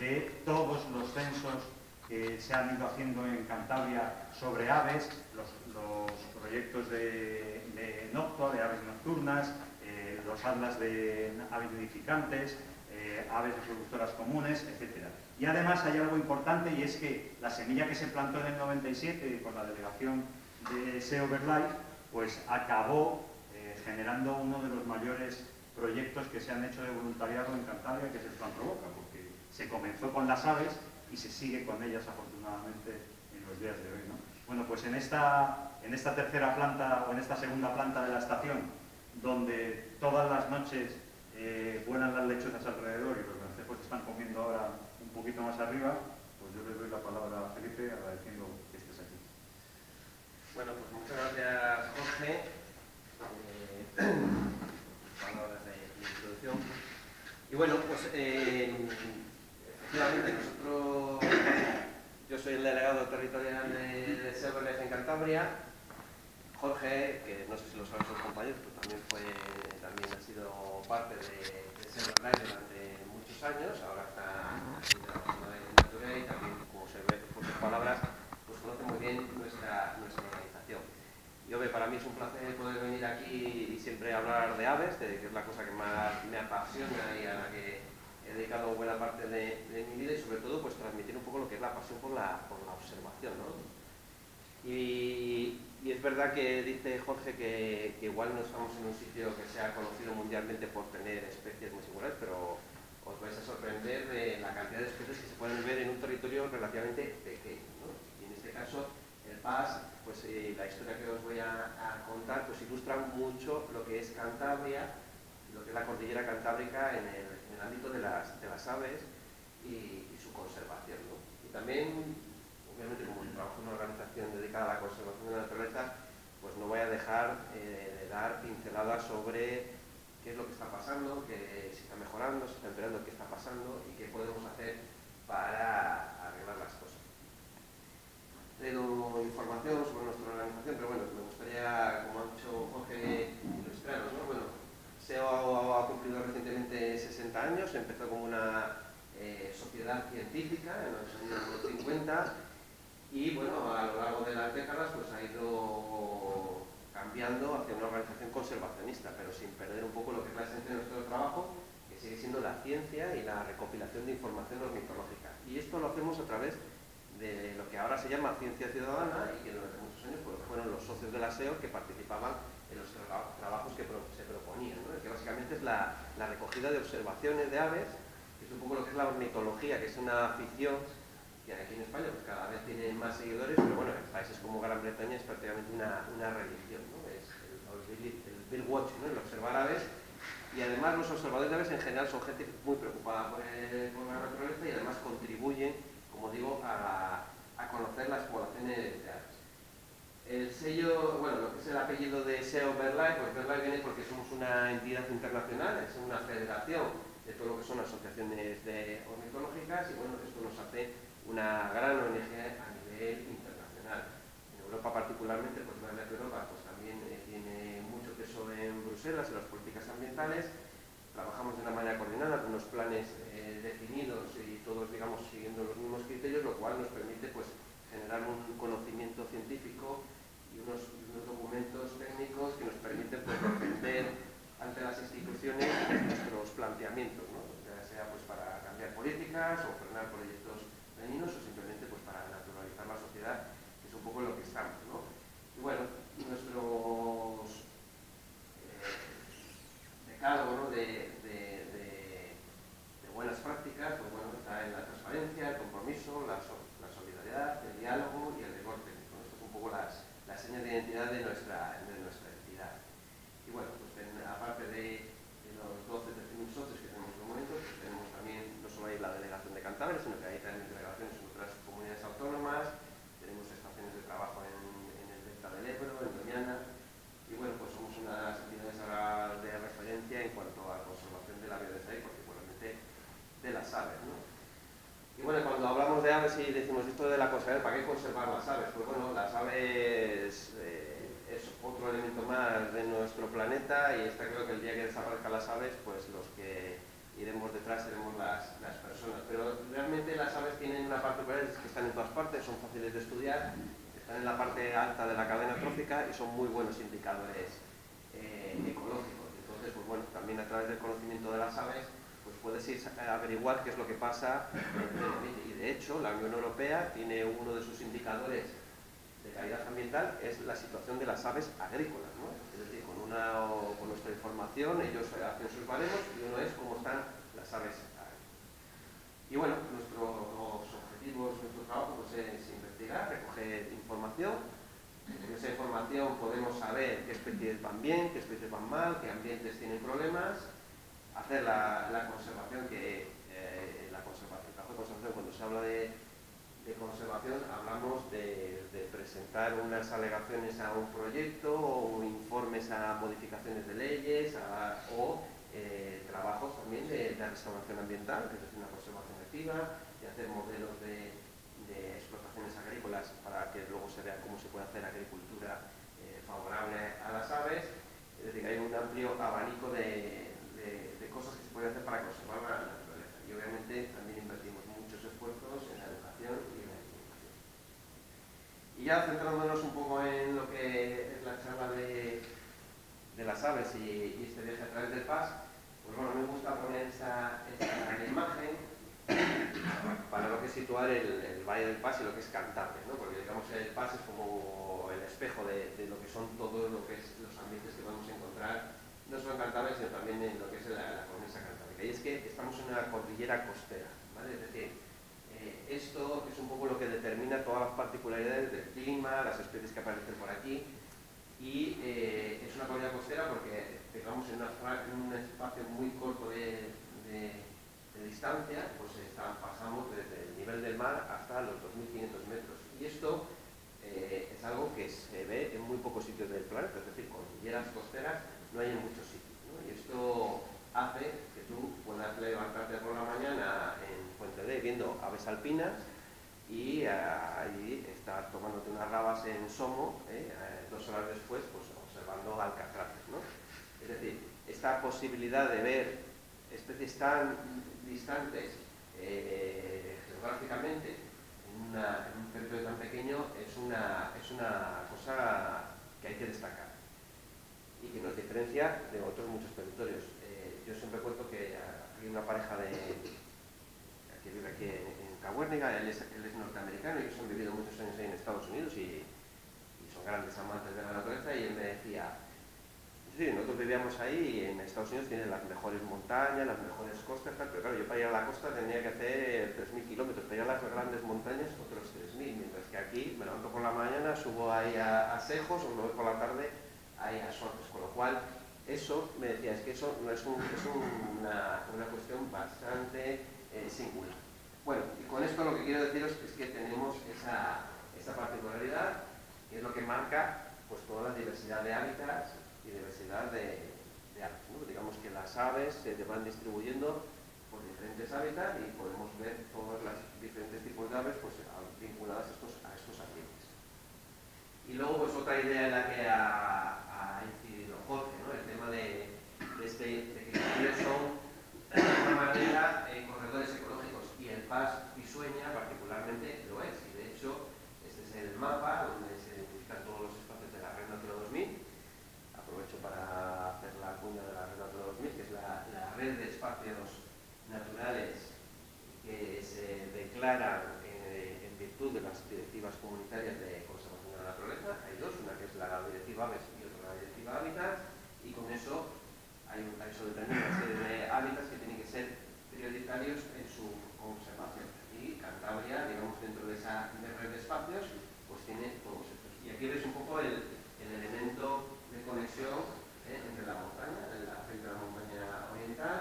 de todos los censos que se han ido haciendo en Cantabria sobre aves, los proyectos de Noctua, de aves nocturnas, los atlas de aves nidificantes, aves reproductoras comunes, etc. Y además hay algo importante, y es que la semilla que se plantó en el 97 con la delegación de SEO/BirdLife, pues acabó generando uno de los mayores proyectos que se han hecho de voluntariado en Cantabria, que es el plan Provoca, porque se comenzó con las aves y se sigue con ellas afortunadamente en los días de hoy, ¿no? Bueno, pues en esta tercera planta o en esta segunda planta de la estación, donde todas las noches vuelan las lechuzas alrededor y los vencejos están comiendo ahora un poquito más arriba, pues yo le doy la palabra a Felipe agradeciendo que estés aquí. Bueno, pues muchas gracias, Jorge. Palabras de introducción. Y bueno, pues efectivamente nosotros, yo soy el delegado territorial de SEO/BirdLife en Cantabria. Jorge, que no sé si lo saben sus compañeros, pero también ha sido parte de SEO/BirdLife durante muchos años. Ahora está en la Natura y también, como se ve por sus palabras, pues conoce muy bien nuestra organización. Y obvio, para mí es un placer poder venir aquí y siempre hablar de aves, que es la cosa que más me apasiona y a la que he dedicado buena parte de mi vida, y sobre todo pues transmitir un poco lo que es la pasión por la observación, ¿no? Y es verdad que dice Jorge que igual no estamos en un sitio que sea conocido mundialmente por tener especies muy singulares, pero os vais a sorprender de la cantidad de especies que se pueden ver en un territorio relativamente pequeño, ¿no? Y en este caso el PAS, pues la historia que os voy a contar, pues ilustra mucho lo que es Cantabria, lo que es la cordillera cantábrica en el ámbito de las aves y su conservación, ¿no? Y también, obviamente, como trabajo en una organización dedicada a la conservación de la naturaleza, pues no voy a dejar de dar pinceladas sobre qué es lo que está pasando, qué se está mejorando, se está empeorando, qué está pasando y qué podemos hacer para arreglar las cosas. Tengo información sobre nuestra organización, pero bueno, me gustaría, como ha dicho Jorge, ilustraros, ¿no? Bueno, SEO ha cumplido recientemente 60 años, empezó como una sociedad científica en los años 50 y bueno, a lo largo de las décadas pues ha ido cambiando hacia una organización conservacionista, pero sin perder un poco lo que es la esencia de nuestro trabajo, que sigue siendo la ciencia y la recopilación de información ornitológica. Y esto lo hacemos a través de lo que ahora se llama ciencia ciudadana y que durante muchos años pues, fueron los socios de la SEO que participaban en los trabajos que se proponían, ¿no? Que básicamente es la recogida de observaciones de aves, que es un poco lo que es la ornitología, que es una afición que aquí en España pues, cada vez tiene más seguidores, pero bueno, en países como Gran Bretaña es prácticamente una religión, ¿no? Es el Bill Watch, ¿no? El observar aves, y además los observadores de aves en general son gente muy preocupada por la naturaleza y además contribuyen, como digo, a conocer las poblaciones de aves. El sello, bueno, lo que es el apellido de SEO/BirdLife, pues BirdLife viene porque somos una entidad internacional, es una federación de todo lo que son asociaciones ornitológicas y bueno, esto nos hace una gran ONG a nivel internacional. En Europa particularmente, pues la Red Natura pues también tiene mucho peso en Bruselas, en las políticas ambientales. Trabajamos de una manera coordinada, con unos planes definidos y todos, digamos, siguiendo los mismos criterios, lo cual nos permite, pues, generar un conocimiento científico y unos documentos técnicos que nos permiten pues, defender ante las instituciones nuestros planteamientos, ¿no? Ya sea pues, para cambiar políticas o frenar proyectos dañinos o simplemente pues, para naturalizar la sociedad, que es un poco en lo que estamos, ¿no? Y bueno, nuestros decálogos, ¿no? de buenas prácticas, pues bueno, está en la transparencia, el compromiso, la solidaridad, el diálogo y el rigor técnico. Esto es un poco la seña de identidad de nuestra entidad. Y bueno, pues aparte de los 12 13.000 socios que tenemos en los momentos, pues tenemos también, no solo hay la delegación de Cantabria, sino que hay también delegaciones en otras comunidades autónomas, tenemos estaciones de trabajo en el delta del Ebro, en Doñana, y bueno, pues somos unas entidades ahora de referencia en cuanto a la conservación de la biodiversidad y particularmente de las aves, ¿no? Y bueno, cuando hablamos de aves y decimos esto de la conservación, ¿para qué conservar las aves? Pues bueno, las aves es otro elemento más de nuestro planeta y está, creo que el día que desaparezcan las aves, pues los que iremos detrás, seremos las personas. Pero realmente las aves tienen una particularidad, es que están en todas partes, son fáciles de estudiar, están en la parte alta de la cadena trófica y son muy buenos indicadores ecológicos. Entonces, pues bueno, también a través del conocimiento de las aves, pues puedes ir a averiguar qué es lo que pasa. Y de hecho, la Unión Europea tiene uno de sus indicadores de calidad ambiental, es la situación de las aves agrícolas, ¿no? Es decir, con nuestra información ellos hacen sus baremos y uno es cómo están las aves agrícolas. Y bueno, nuestros objetivos, nuestro trabajo pues es investigar, recoger información. Con esa información podemos saber qué especies van bien, qué especies van mal, qué ambientes tienen problemas, hacer la conservación, que el trabajo de conservación, cuando se habla de conservación hablamos de presentar unas alegaciones a un proyecto o informes a modificaciones de leyes o trabajos también de restauración ambiental, que es una conservación activa, y hacer modelos de explotaciones agrícolas para que luego se vea cómo se puede hacer agricultura favorable a las aves. Es decir, hay un amplio abanico de cosas que se puede hacer para conservar la naturaleza, y obviamente también invertimos muchos esfuerzos en la educación y en la divulgación. Y ya centrándonos un poco en lo que es la charla de las aves y este viaje a través del PAS, pues bueno, me gusta poner esta imagen para lo que es situar el Valle del PAS y lo que es Cantabria, ¿no? Porque digamos el PAS es como el espejo de lo que son todos los ambientes que podemos encontrar, no solo en Cantabria, sino también en lo que es la cornisa cantábrica. Y es que estamos en una cordillera costera, ¿vale? Es decir, esto es un poco lo que determina todas las particularidades del clima, las especies que aparecen por aquí, y es una cordillera costera porque estamos en un espacio muy corto de distancia, pues pasamos desde el nivel del mar hasta los 2.500 metros. Y esto es algo que se ve en muy pocos sitios del planeta, es decir, cordilleras costeras no hay en muchos sitios, ¿no? Y esto hace que tú puedas levantarte por la mañana en Puente de viendo aves alpinas y ahí estar tomándote unas rabas en Somo, 2 horas después, pues observando alcatraces, ¿no? Es decir, esta posibilidad de ver especies tan distantes geográficamente en un territorio tan pequeño es una cosa que hay que destacar y que nos diferencia de otros muchos territorios. Yo siempre cuento que hay una pareja que vive aquí en Cabuérniga, él es norteamericano y ellos han vivido muchos años ahí en Estados Unidos y son grandes amantes de la naturaleza, y él me decía: sí, nosotros vivíamos ahí y en Estados Unidos tienen las mejores montañas, las mejores costas, tal, pero claro, yo para ir a la costa tenía que hacer 3.000 kilómetros, para ir a las grandes montañas otros 3.000, mientras que aquí me levanto por la mañana, subo ahí a Sejos, o me voy por la tarde ahí a Sotes, con lo cual eso, me decía, es que eso no es una cuestión bastante singular. Bueno, y con esto lo que quiero deciros es que tenemos esa particularidad, que es lo que marca pues toda la diversidad de hábitats y diversidad de aves, ¿no? Digamos que las aves se van distribuyendo por diferentes hábitats y podemos ver todos los diferentes tipos de aves pues, vinculadas a estos ambientes. Y luego pues otra idea en la que ha incidido Jorge, ¿no? El tema de que los son de alguna manera corredores ecológicos, y el PAS Pisueña particularmente lo es, y de hecho este es el mapa donde se identifican todos los espacios de la Red Natura 2000. Aprovecho para hacer la cuña de la Red Natura 2000, que es la red de espacios naturales que se declaran en virtud de las directivas comunitarias de conservación de la naturaleza. Hay dos, una que es la directiva aves y otra la directiva hábitat, y con eso hay sobre todo una serie de hábitats que tienen que ser prioritarios en su conservación. Y Cantabria, digamos, dentro de esa red de espacios, pues tiene todos estos. Y aquí veis un poco el elemento de conexión entre la montaña, de la montaña oriental,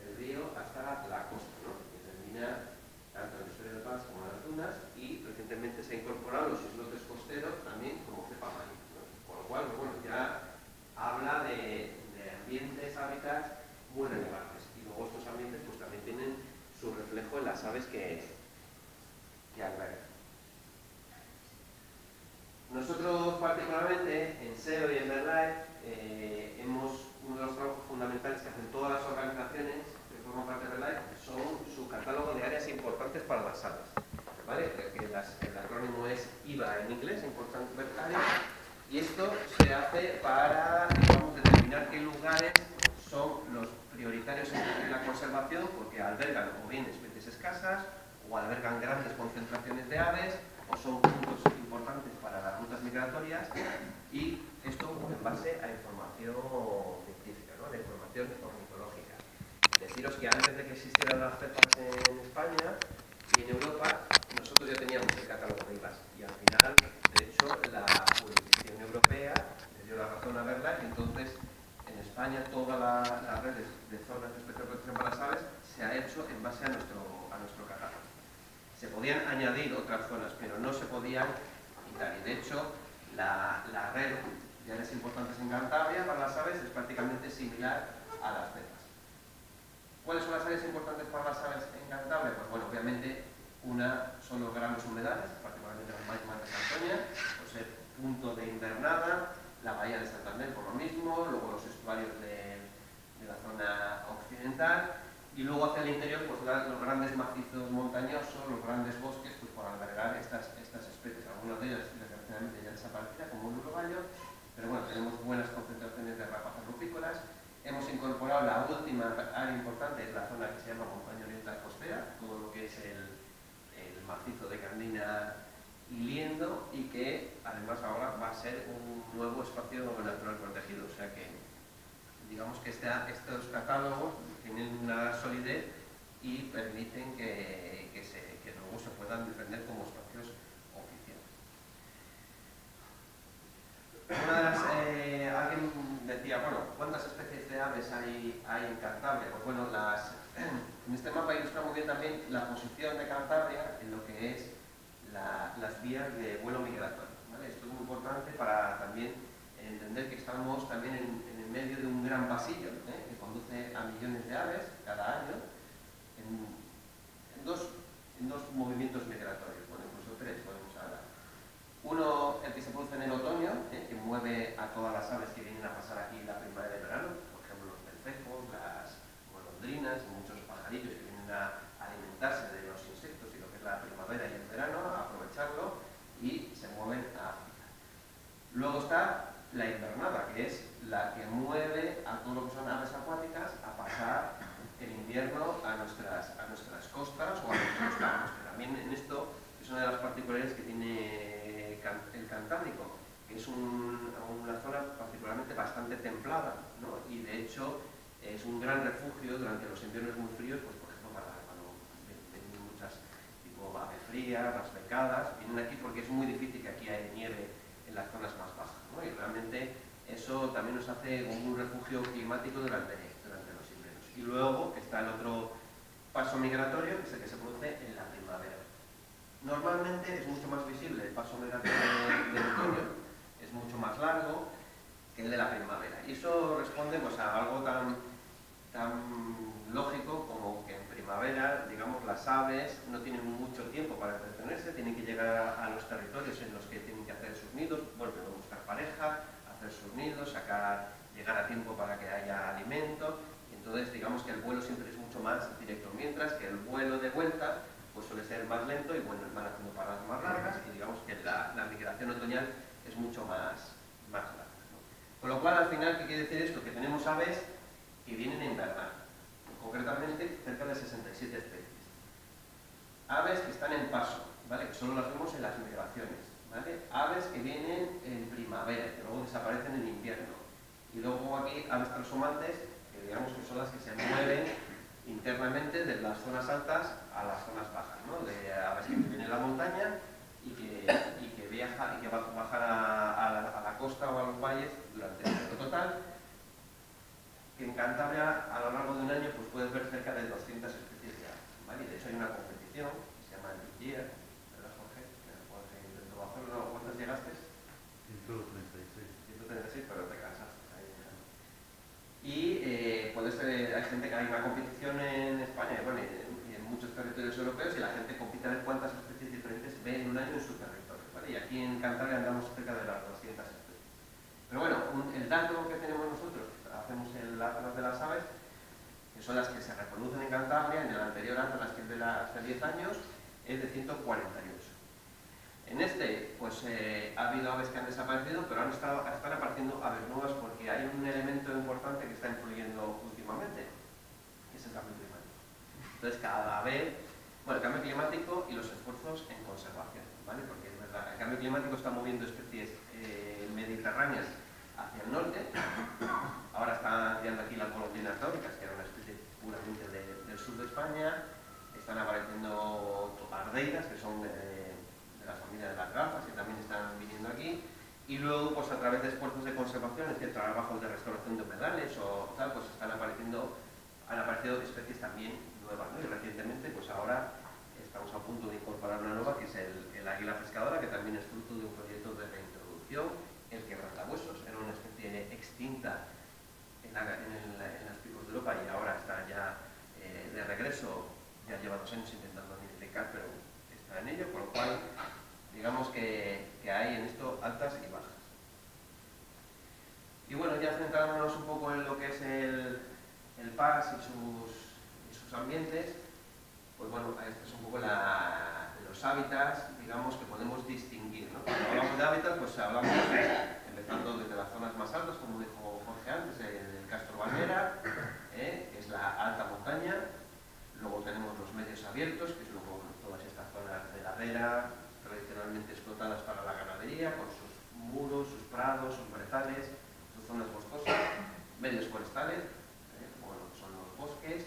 del río hasta la costa, ¿no? Que termina tanto en el suelo del PAS como en las dunas, y recientemente se han incorporado los islotes costeros también como cepa marina, ¿no? Con lo cual, bueno, ya habla de ambientes, hábitats muy relevantes, y luego estos ambientes pues también tienen su reflejo en las aves que albergan. Nosotros particularmente en SEO y en BirdLife uno de los trabajos fundamentales que hacen todas las organizaciones que forman para, digamos, determinar qué lugares son los prioritarios en la conservación, porque albergan o bien especies escasas, o albergan grandes concentraciones de aves, o son puntos importantes para las rutas migratorias, y esto en base a información científica, ¿no?, de información ornitológica. Deciros que antes de que existieran las cepas en España y en Europa, nosotros ya teníamos el catálogo de IBAs, y al final, de hecho, la jurisdicción europea le dio la razón a verdad, y entonces en España toda la red de zonas de especial protección para las aves se ha hecho en base a nuestro catálogo. Se podían añadir otras zonas, pero no se podían quitar, y de hecho la red de áreas importantes en Cantabria para las aves es prácticamente similar a las cepas. ¿Cuáles son las áreas importantes para las aves en Cantabria? Pues bueno, obviamente una son los grandes humedales, particularmente los marismas de Santoña, por ser punto de invernada, la Bahía de Santander por lo mismo, luego los estuarios de la zona occidental, y luego hacia el interior pues los grandes macizos montañosos, los grandes bosques, pues por albergar estas especies. Algunas de ellas desgraciadamente ya desaparecidas, como el urogallo, pero bueno, tenemos buenas concentraciones de rapaces rupícolas. Hemos incorporado la última área importante, es la zona que se llama Montaña Oriental Costera, todo lo que es el macizo de Candina y Liendo, y que además ahora va a ser un nuevo espacio natural protegido, o sea que digamos que estos catálogos tienen una solidez y permiten que luego se puedan defender como espacios oficiales. Alguien decía, bueno, ¿cuántas especies de aves hay en Cantabria? Pues bueno, en este mapa ilustra muy bien también la posición de Cantabria en lo que es las vías de vuelo migratorio, ¿vale? Esto es muy importante para también entender que estamos también en el medio de un gran pasillo, ¿eh?, que conduce a millones de aves cada año en dos movimientos migratorios, bueno, incluso tres podemos hablar. Uno, el que se produce en el otoño, ¿eh?, que mueve a todas las aves que vienen a pasar aquí la primavera y el verano, por ejemplo los percejos, las golondrinas, muchos pajarillos que vienen a alimentarse de los insectos y lo que es la primavera y el verano, a aprovecharlo, y se mueven a África. Luego está la invernada, que es la que mueve a todo lo que son aves acuáticas a pasar el invierno a nuestras costas o a nuestros campos. Que también en esto es una de las particularidades que tiene el Cantábrico, que es una zona particularmente bastante templada, ¿no?, y de hecho es un gran refugio durante los inviernos muy fríos, pues por ejemplo para cuando vienen muchas tipo aves frías, las becadas, vienen aquí porque es muy difícil que aquí haya nieve en las zonas más bajas, ¿no?, y realmente eso también nos hace un refugio climático durante los inviernos. Y luego está el otro paso migratorio, que es el que se produce en la primavera. Normalmente es mucho más visible el paso migratorio del otoño, es mucho más largo que el de la primavera, y eso responde pues a algo tan lógico como que en primavera, digamos, las aves no tienen mucho tiempo para entretenerse, tienen que llegar a los territorios en los que tienen que hacer sus nidos, vuelven a buscar pareja, hacer sus nidos, llegar a tiempo para que haya alimento. Entonces digamos que el vuelo siempre es mucho más directo, mientras que el vuelo de vuelta pues suele ser más lento y bueno, van haciendo paradas más largas, y digamos que la migración otoñal es mucho más larga, ¿no? Con lo cual al final, ¿qué quiere decir esto? Que tenemos aves que vienen a invernar, concretamente cerca de 67 especies. Aves que están en paso, ¿vale?, que solo las vemos en las migraciones, ¿vale? Aves que vienen en primavera, que luego desaparecen en invierno. Y luego aquí aves transhumantes, que digamos que son las que se mueven internamente de las zonas altas a las zonas bajas, ¿no? De aves que viven en la montaña y que viajan y que bajan a la costa o a los valles durante el año. Total, que en Cantabria a lo largo de un año pues puedes ver cerca de 200 especies de aves, ¿vale? De hecho hay una competición que se llama Big Year, ¿verdad, Jorge? Jorge intentó hacerlo. ¿Cuántas llegaste? 136, pero te cansaste. Y hay gente que hay una competición en España, bueno, y en muchos territorios europeos, y la gente compite a ver cuántas especies diferentes ve en un año en su territorio, ¿vale? Y aquí en Cantabria andamos cerca de las 200 especies. Pero bueno, el dato que tenemos nosotros, hacemos el atlas de las aves, que son las que se reproducen en Cantabria, en el anterior atlas que es de hace 10 años, es de 148. En este, pues ha habido aves que han desaparecido, pero están apareciendo aves nuevas porque hay un elemento importante que está influyendo últimamente, que es el cambio climático. Entonces, cada vez, bueno, el cambio climático y los esfuerzos en conservación, ¿vale? Porque es verdad, el cambio climático está moviendo especies mediterráneas hacia el norte. Ahora están tirando aquí las golondrinas tónicas, que era una especie puramente del sur de España. Están apareciendo topardeiras, que son de la familia de las gafas, que también están viniendo aquí. Y luego, pues a través de esfuerzos de conservación, es decir, trabajos de restauración de humedales o tal, pues han aparecido especies también nuevas, ¿no? Y recientemente, pues ahora estamos a punto de incorporar una nueva, que es el águila pescadora, que también es fruto de un proyecto de reintroducción. El quebrantahuesos era una especie extinta en los Picos de Europa y ahora está ya de regreso, ya lleva 2 años intentando nidificar, pero está en ello, por lo cual digamos que hay en esto altas y bajas. Y bueno, ya centrándonos un poco en lo que es el PAS y sus ambientes, pues bueno, este es un poco los hábitats, digamos, que podemos distinguir, ¿no? Cuando hablamos de hábitat, pues hablamos empezando desde las zonas más altas, como dijo Jorge antes, el Castro Valnera, que es la alta montaña. Luego tenemos los medios abiertos, que es luego todas estas zonas de ladera, tradicionalmente explotadas para la ganadería, con sus muros, sus prados, sus brezales, sus zonas boscosas. Medios forestales, bueno, son los bosques,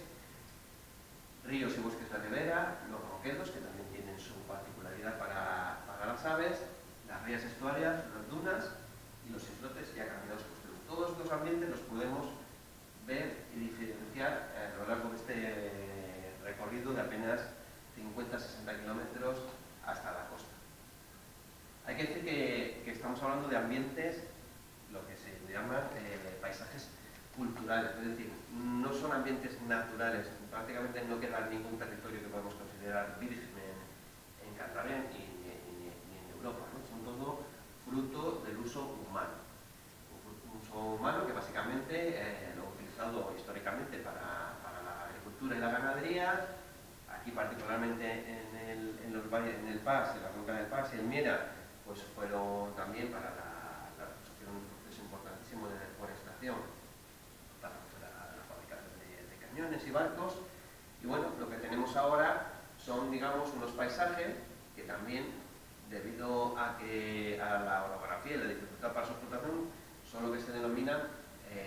ríos y bosques de ribera, los roquedos, que también tienen su particularidad para las aves, las rías estuarias, las dunas y los islotes ya cambiados costeros. Todos estos ambientes los podemos ver y diferenciar a lo largo de este recorrido de apenas 50-60 kilómetros hasta la costa. Hay que decir que estamos hablando de ambientes, lo que se llama paisajes culturales, es decir, no son ambientes naturales, prácticamente no queda ningún territorio que podemos considerar virgen en Cantabria ni en Europa, ¿no? Son todo fruto del uso humano, un uso humano que básicamente lo utilizado históricamente para la agricultura y la ganadería, aquí particularmente en los valles, en el PAS, en la Ronca del PAS y el Miera, pues fueron también para la reconstrucción, un proceso importantísimo de deforestación, y barcos. Y bueno, lo que tenemos ahora son, digamos, unos paisajes que también, debido a la orografía y la dificultad para su explotación, son lo que se denominan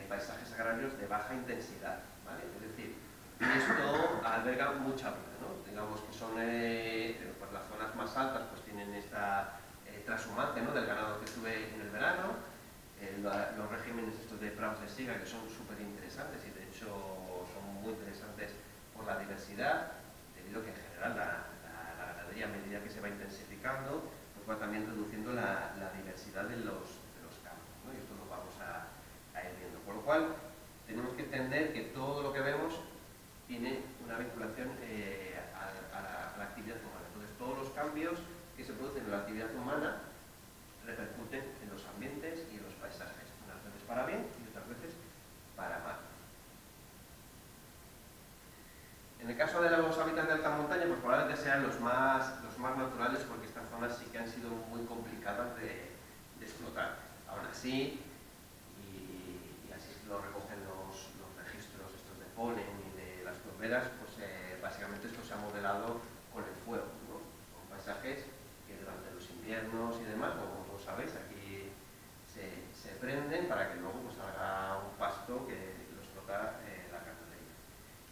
paisajes agrarios de baja intensidad, ¿vale? Es decir, esto alberga mucha vida, ¿no? Digamos que son pues las zonas más altas, pues tienen esta transhumancia, ¿no?, del ganado que sube en el verano, los regímenes estos de prados de siega, que son súper interesantes y de hecho muy interesantes por la diversidad, debido a que en general la ganadería, a medida que se va intensificando, pues va también reduciendo la diversidad de los campos, ¿no? Y esto lo vamos a ir viendo. Por lo cual, tenemos que entender que todo lo que vemos tiene una vinculación a la actividad humana. Entonces, todos los cambios que se producen en la actividad humana repercuten en los ambientes y en los paisajes, unas veces para bien y otras veces para mal. En el caso de los hábitats de alta montaña, pues probablemente sean los más naturales, porque estas zonas sí que han sido muy complicadas de explotar. Aún así, y así lo recogen los registros estos de polen y de las turberas, pues básicamente esto se ha modelado con el fuego, ¿no? Son paisajes que durante los inviernos y demás, como vos sabéis, aquí se prenden para que luego pues haga un pasto que lo explota la carne.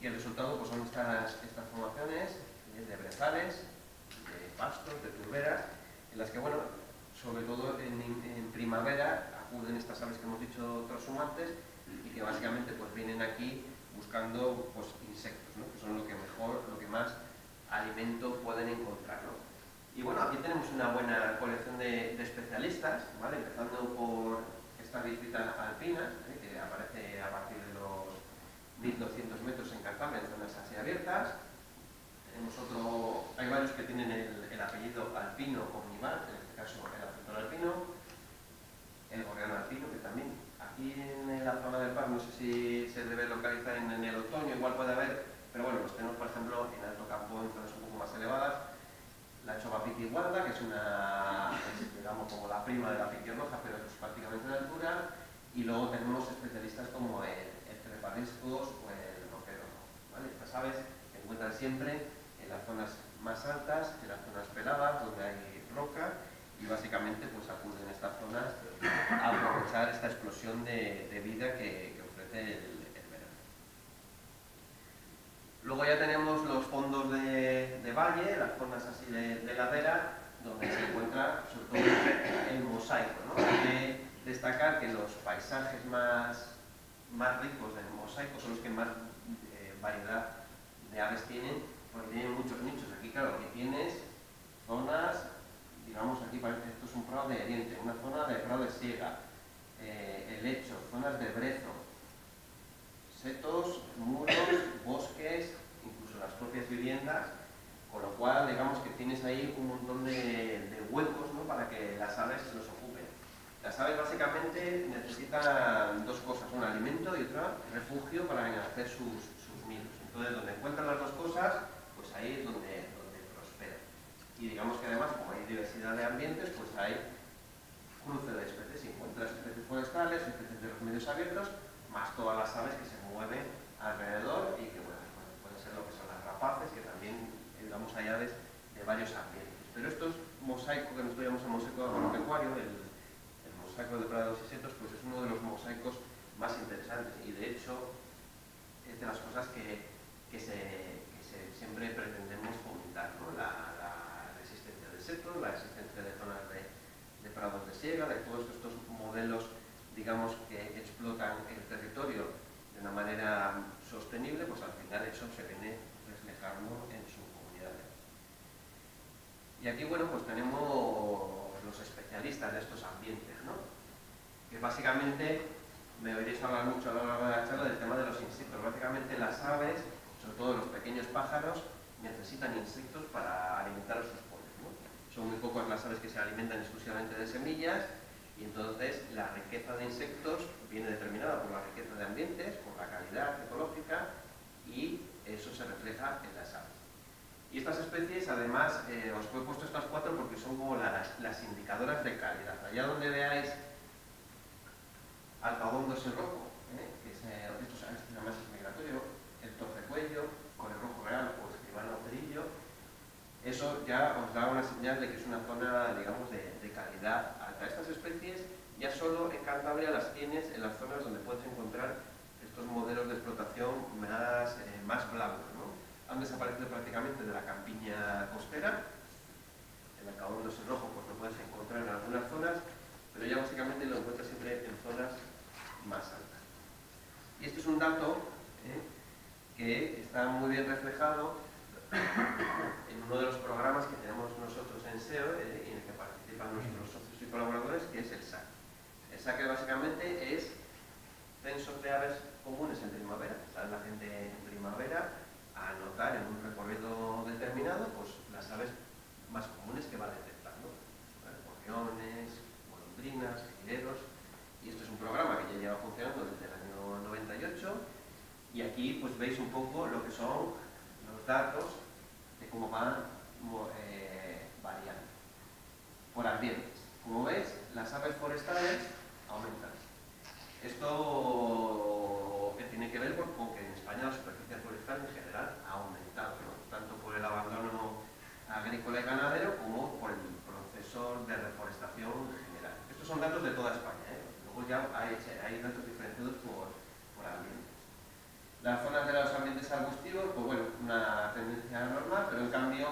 Y el resultado pues son estas formaciones de brezales, de pastos, de turberas, en las que, bueno, sobre todo en primavera acuden estas aves que hemos dicho transhumantes y que básicamente pues vienen aquí buscando pues insectos, ¿no?, que son lo que más alimento pueden encontrar, ¿no? Y bueno, aquí tenemos una buena colección de especialistas, ¿vale? Empezando por esta visita alpina, que aparece a partir de los 1200 metros en Cantabria, en zonas así abiertas. Tenemos hay varios que tienen el apellido alpino o nival, en este caso el acento alpino, el gorrión alpino, que también aquí en la zona del PAS no sé si se debe localizar en el otoño, igual puede haber, pero bueno, los tenemos por ejemplo en Alto Campo, en zonas un poco más elevadas, la chopa piti guarda, que es una como la prima de la piquirroja, pero es prácticamente de altura, y luego tenemos especialistas como el trepanescos o el roquero. ¿Vale? Estas aves se encuentran siempre en las zonas más altas, en las zonas peladas, donde hay roca, y básicamente pues acuden a estas zonas a aprovechar esta explosión de vida que ofrece el verano. Luego ya tenemos los fondos de valle, las zonas así de ladera, donde se encuentra sobre todo el mosaico, ¿no? Hay que destacar que los paisajes más ricos del mosaico son los que más variedad de aves tienen, porque tienen muchos nichos. Aquí claro que tienes zonas, digamos, aquí parece que esto es un prado de heriente, una zona de prado de siega, helecho, zonas de brezo, setos, muros, bosques, incluso las propias viviendas, con lo cual digamos que tienes ahí un montón de huecos, ¿no?, para que las aves los ocupen. Las aves básicamente necesitan dos cosas, un alimento y otra refugio para hacer sus nidos. Entonces donde encuentran las dos cosas, pues ahí es donde prosperan. Y digamos que además, como hay diversidad de ambientes, pues hay cruce de especies, encuentras especies forestales, especies de los medios abiertos, más todas las aves que se mueven alrededor y que bueno, pueden ser lo que son las rapaces, que también digamos hay aves de varios ambientes. Pero estos mosaicos, que nosotros llamamos el mosaico agropecuario, el mosaico de prados y setos, pues es uno de los mosaicos más interesantes y de hecho es de las cosas que siempre pretendemos fomentar, ¿no? La existencia de setos, la existencia de zonas de prados de siega, de todos estos modelos, digamos, que explotan el territorio de una manera sostenible, pues al final eso se viene reflejando en sus comunidades. Y aquí, bueno, pues tenemos los especialistas de estos ambientes, ¿no? Que básicamente, me oiréis hablar mucho a lo largo de la charla del tema de los insectos. Básicamente las aves, sobre todo los pequeños pájaros, necesitan insectos para alimentar a sus pollos, ¿no? Son muy pocas las aves que se alimentan exclusivamente de semillas, y entonces la riqueza de insectos viene determinada por la riqueza de ambientes, por la calidad ecológica, y eso se refleja en las aves. Y estas especies, además, os he puesto estas cuatro porque son como las indicadoras de calidad. Allá donde veáis alcahondo ese rojo, que estos además es migratorio, el torcecuello, conejo real o escribano cerillo, eso ya os da una señal de que es una zona, digamos, de calidad alta. Estas especies ya solo en Cantabria las tienes en las zonas donde puedes encontrar estos modelos de explotación más blancos, ¿no? Han desaparecido prácticamente de la campiña costera. El alcahondo ese rojo pues lo puedes encontrar en algunas zonas, pero ya básicamente lo encuentras siempre en zonas más altas. Y esto es un dato que está muy bien reflejado en uno de los programas que tenemos nosotros en SEO y en el que participan nuestros socios y colaboradores, que es el SAC. El SAC básicamente es censos de aves comunes en primavera. Sale la gente en primavera a anotar en un recorrido determinado pues las aves más comunes que va detectando, gorriones, golondrinas, jilgueros. Y esto es un programa que ya lleva funcionando desde el año 98, y aquí pues veis un poco lo que son los datos de cómo van variando por ambientes. Como veis, las aves forestales aumentan. Esto que tiene que ver con que en España la superficie forestal en general ha aumentado, ¿no? Tanto por el abandono agrícola y ganadero como por el proceso de reforestación general. Estos son datos de toda España, luego ya hay datos diferenciados por ambientes. Las zonas de los ambientes arbustivos, pues bueno, una tendencia normal, pero en cambio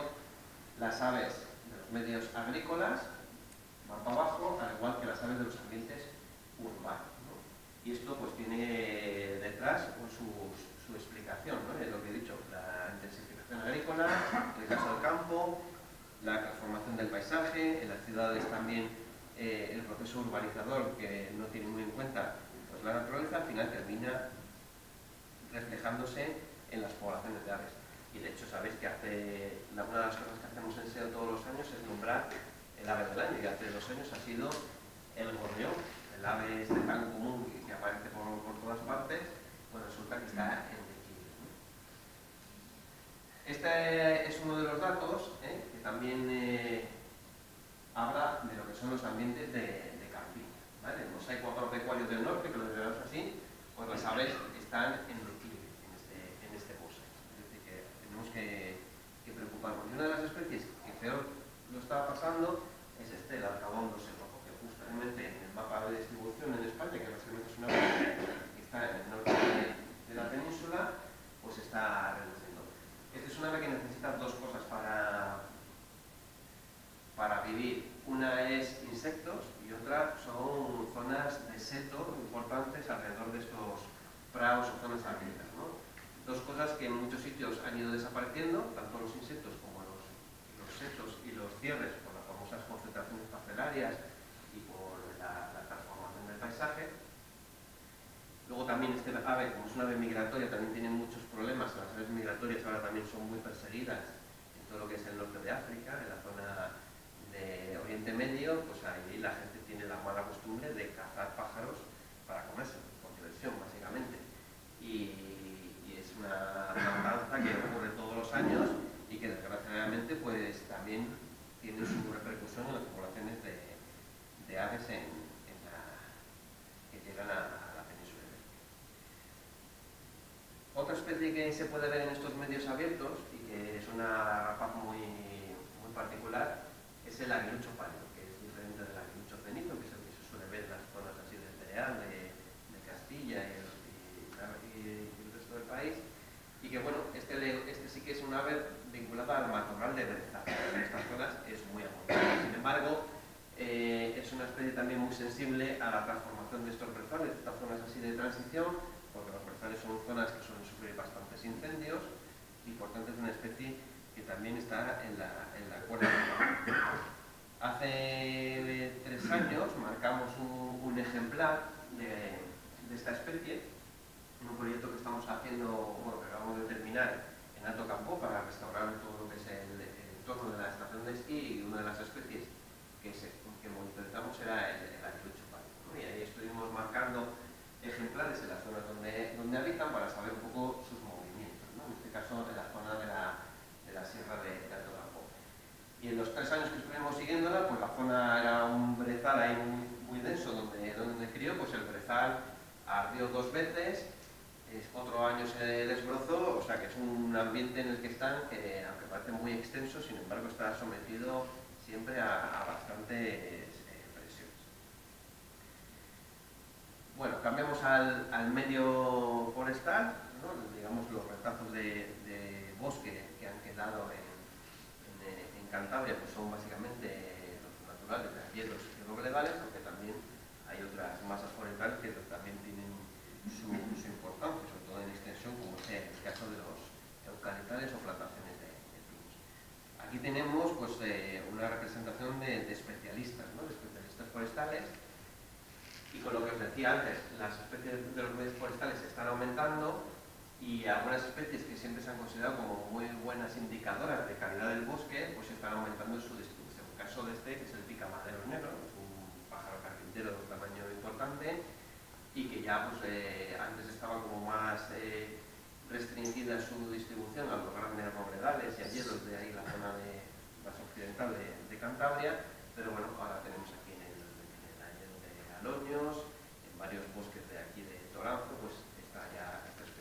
las aves de los medios agrícolas van para abajo, al igual que las aves de los ambientes urbanos, ¿no? Y esto pues tiene detrás su explicación, ¿no? Es lo que he dicho, la intensificación agrícola, el caso del campo, la transformación del paisaje, en las ciudades también el proceso urbanizador, que no tiene muy en cuenta pues la naturaleza, al final termina reflejándose en las poblaciones de aves. Y de hecho sabéis que una de las cosas que hacemos en SEO todos los años es nombrar el ave del año, y hace 2 años ha sido el gorrión, el ave este tan común que aparece por todas partes, pues resulta que está en declive, ¿no? Este es uno de los datos que también habla de lo que son los ambientes sabréis, están en declive en este bosque. Es decir, que tenemos que preocuparnos. Y una de las especies que peor lo está pasando es este, el arcabondo seco, que justamente en el mapa de distribución en España, que básicamente es una especie que está en el norte de la península, pues está reduciendo. Esta es una ave que necesita dos cosas para vivir. Una es insectos y otra son zonas de seto importantes alrededor de estos prados o zonas abiertas, ¿no? Dos cosas que en muchos sitios han ido desapareciendo, tanto los insectos como los setos y los cierres por las famosas concentraciones parcelarias y por la transformación del paisaje. Luego también este ave, como es una ave migratoria, también tiene muchos problemas. Las aves migratorias ahora también son muy perseguidas en todo lo que es el norte de África, en la zona de Oriente Medio, pues ahí la gente tiene la mala costumbre de cazar pájaros para comerse, por diversión básicamente, y es una matanza que ocurre todos los años y que desgraciadamente pues también tiene su repercusión en las poblaciones de aves que llegan a la península ibérica. Otra especie que se puede ver en estos medios abiertos y que es una rapaz muy particular es el aguilucho pálido, que es diferente del aguilucho cenizo, que es el que se suele ver en las zonas así del Cereal, de Castilla y el resto del país. Y que bueno, este sí que es un ave vinculada al matorral de brezal, en estas zonas es muy abundante. Sin embargo, es una especie también muy sensible a la transformación de estos brezales, estas zonas así de transición, porque los brezales son zonas que suelen sufrir bastantes incendios y por tanto es una especie que también está en la cuerda. Hace 3 años marcamos un ejemplar de esta especie en un proyecto que estamos haciendo, bueno, que acabamos de terminar en Alto Campo para restaurar todo lo que es el entorno de la estación de esquí, y una de las especies que monitorizamos era el aguilucho pálido, ¿no? Y ahí estuvimos marcando ejemplares en las zonas donde habitan para saber un poco sus movimientos, ¿no? En este caso en la zona de la sierra de Alto Campo. Y en los 3 años que estuvimos siguiéndola, pues la zona era un brezal ahí muy denso donde crió, pues el brezal ardió 2 veces, otro año se desbrozó, o sea que es un ambiente en el que están, que aunque parece muy extenso, sin embargo está sometido siempre a bastantes presiones. Bueno, cambiamos al medio forestal, ¿no? Digamos los retazos de bosque que han quedado en Cantabria, pues son básicamente los naturales, de hierros y robledales, aunque también hay otras masas forestales que también tienen su importancia, sobre todo en extensión, como es el caso de los eucaliptales o plantaciones de pinos. Aquí tenemos pues, una representación de especialistas, ¿no? De especialistas forestales, y con lo que os decía antes, las especies de los medios forestales están aumentando. Y algunas especies que siempre se han considerado como muy buenas indicadoras de calidad del bosque, pues están aumentando su distribución. El caso de este, que es el picamadero negro, es un pájaro carpintero de un tamaño importante y que ya pues, antes estaba como más restringida su distribución a los grandes robledales y a hierros de ahí la zona más occidental de Cantabria, pero bueno, ahora tenemos aquí en el Valle de Aloños, en varios bosques de aquí de Toranzo, pues está ya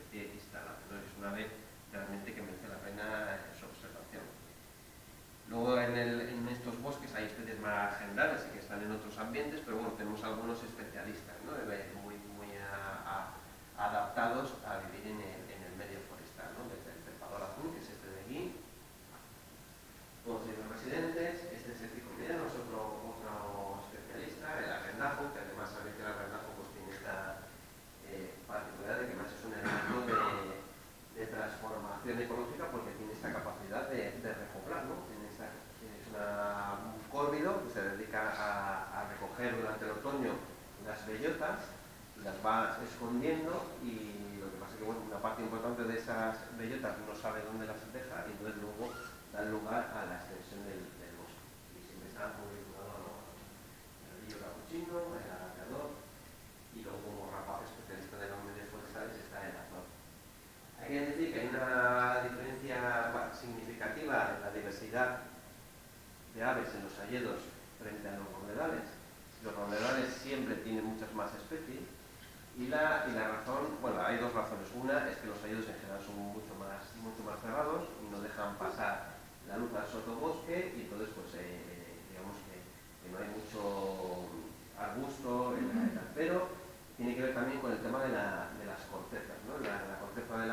instalada, ¿no? Es una ave realmente que merece la pena su observación. Luego en estos bosques hay especies más legendarias y que están en otros ambientes, pero bueno, tenemos algunos especialistas, ¿no? muy adaptados a vivir en el medio forestal, ¿no? Desde el trepador azul, que es este de aquí, con 6 residentes, este es el pico mediano, es otro especialista, el arrendajo, que además sabéis que el arrendajo pues tiene esta particularidad de que más es un elemento de transformación ecológica, porque tiene esta capacidad de repoblar, ¿no? Es un córvido que se dedica a recoger durante el otoño las bellotas, las va escondiendo, y lo que pasa es que bueno, una parte importante de esas bellotas no sabe dónde las deja y entonces luego dan lugar a la extensión del bosque. Y siempre está muy vinculado al río capuchino, al alargador, y luego como rapaz especialista de los medios forestales está el azor. Hay que decir que hay una diferencia significativa en la diversidad de aves en los hayedos frente a los robledales. Los robledales siempre tienen muchas más especies y la la razón, bueno, hay dos razones. Una es que los ayudos en general son mucho más cerrados, no dejan pasar la luz al sotobosque y entonces pues digamos que no hay mucho arbusto en el acero. Tiene que ver también con el tema de las cortezas, ¿no? La corteza del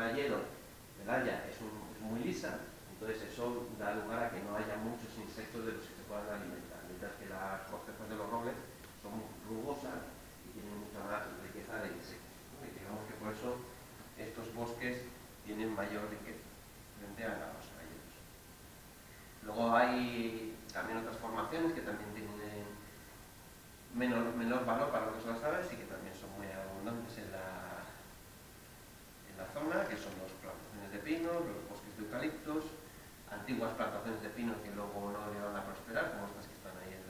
haya es muy lisa, entonces eso da lugar a que no haya muchos insectos de los que se puedan alimentar, mientras que las cortezas de los robles son muy rugosas y tienen mucha más riqueza de insectos, ¿no? Y digamos que por eso estos bosques tienen mayor riqueza frente a los cayeros. Luego hay también otras formaciones que también tienen menor valor para lo que son las aves y que también son muy abundantes en la zona, que son las plantaciones de pinos, los bosques de eucaliptos, antiguas plantaciones de pinos que luego no llegaron a prosperar, como estas que están ahí en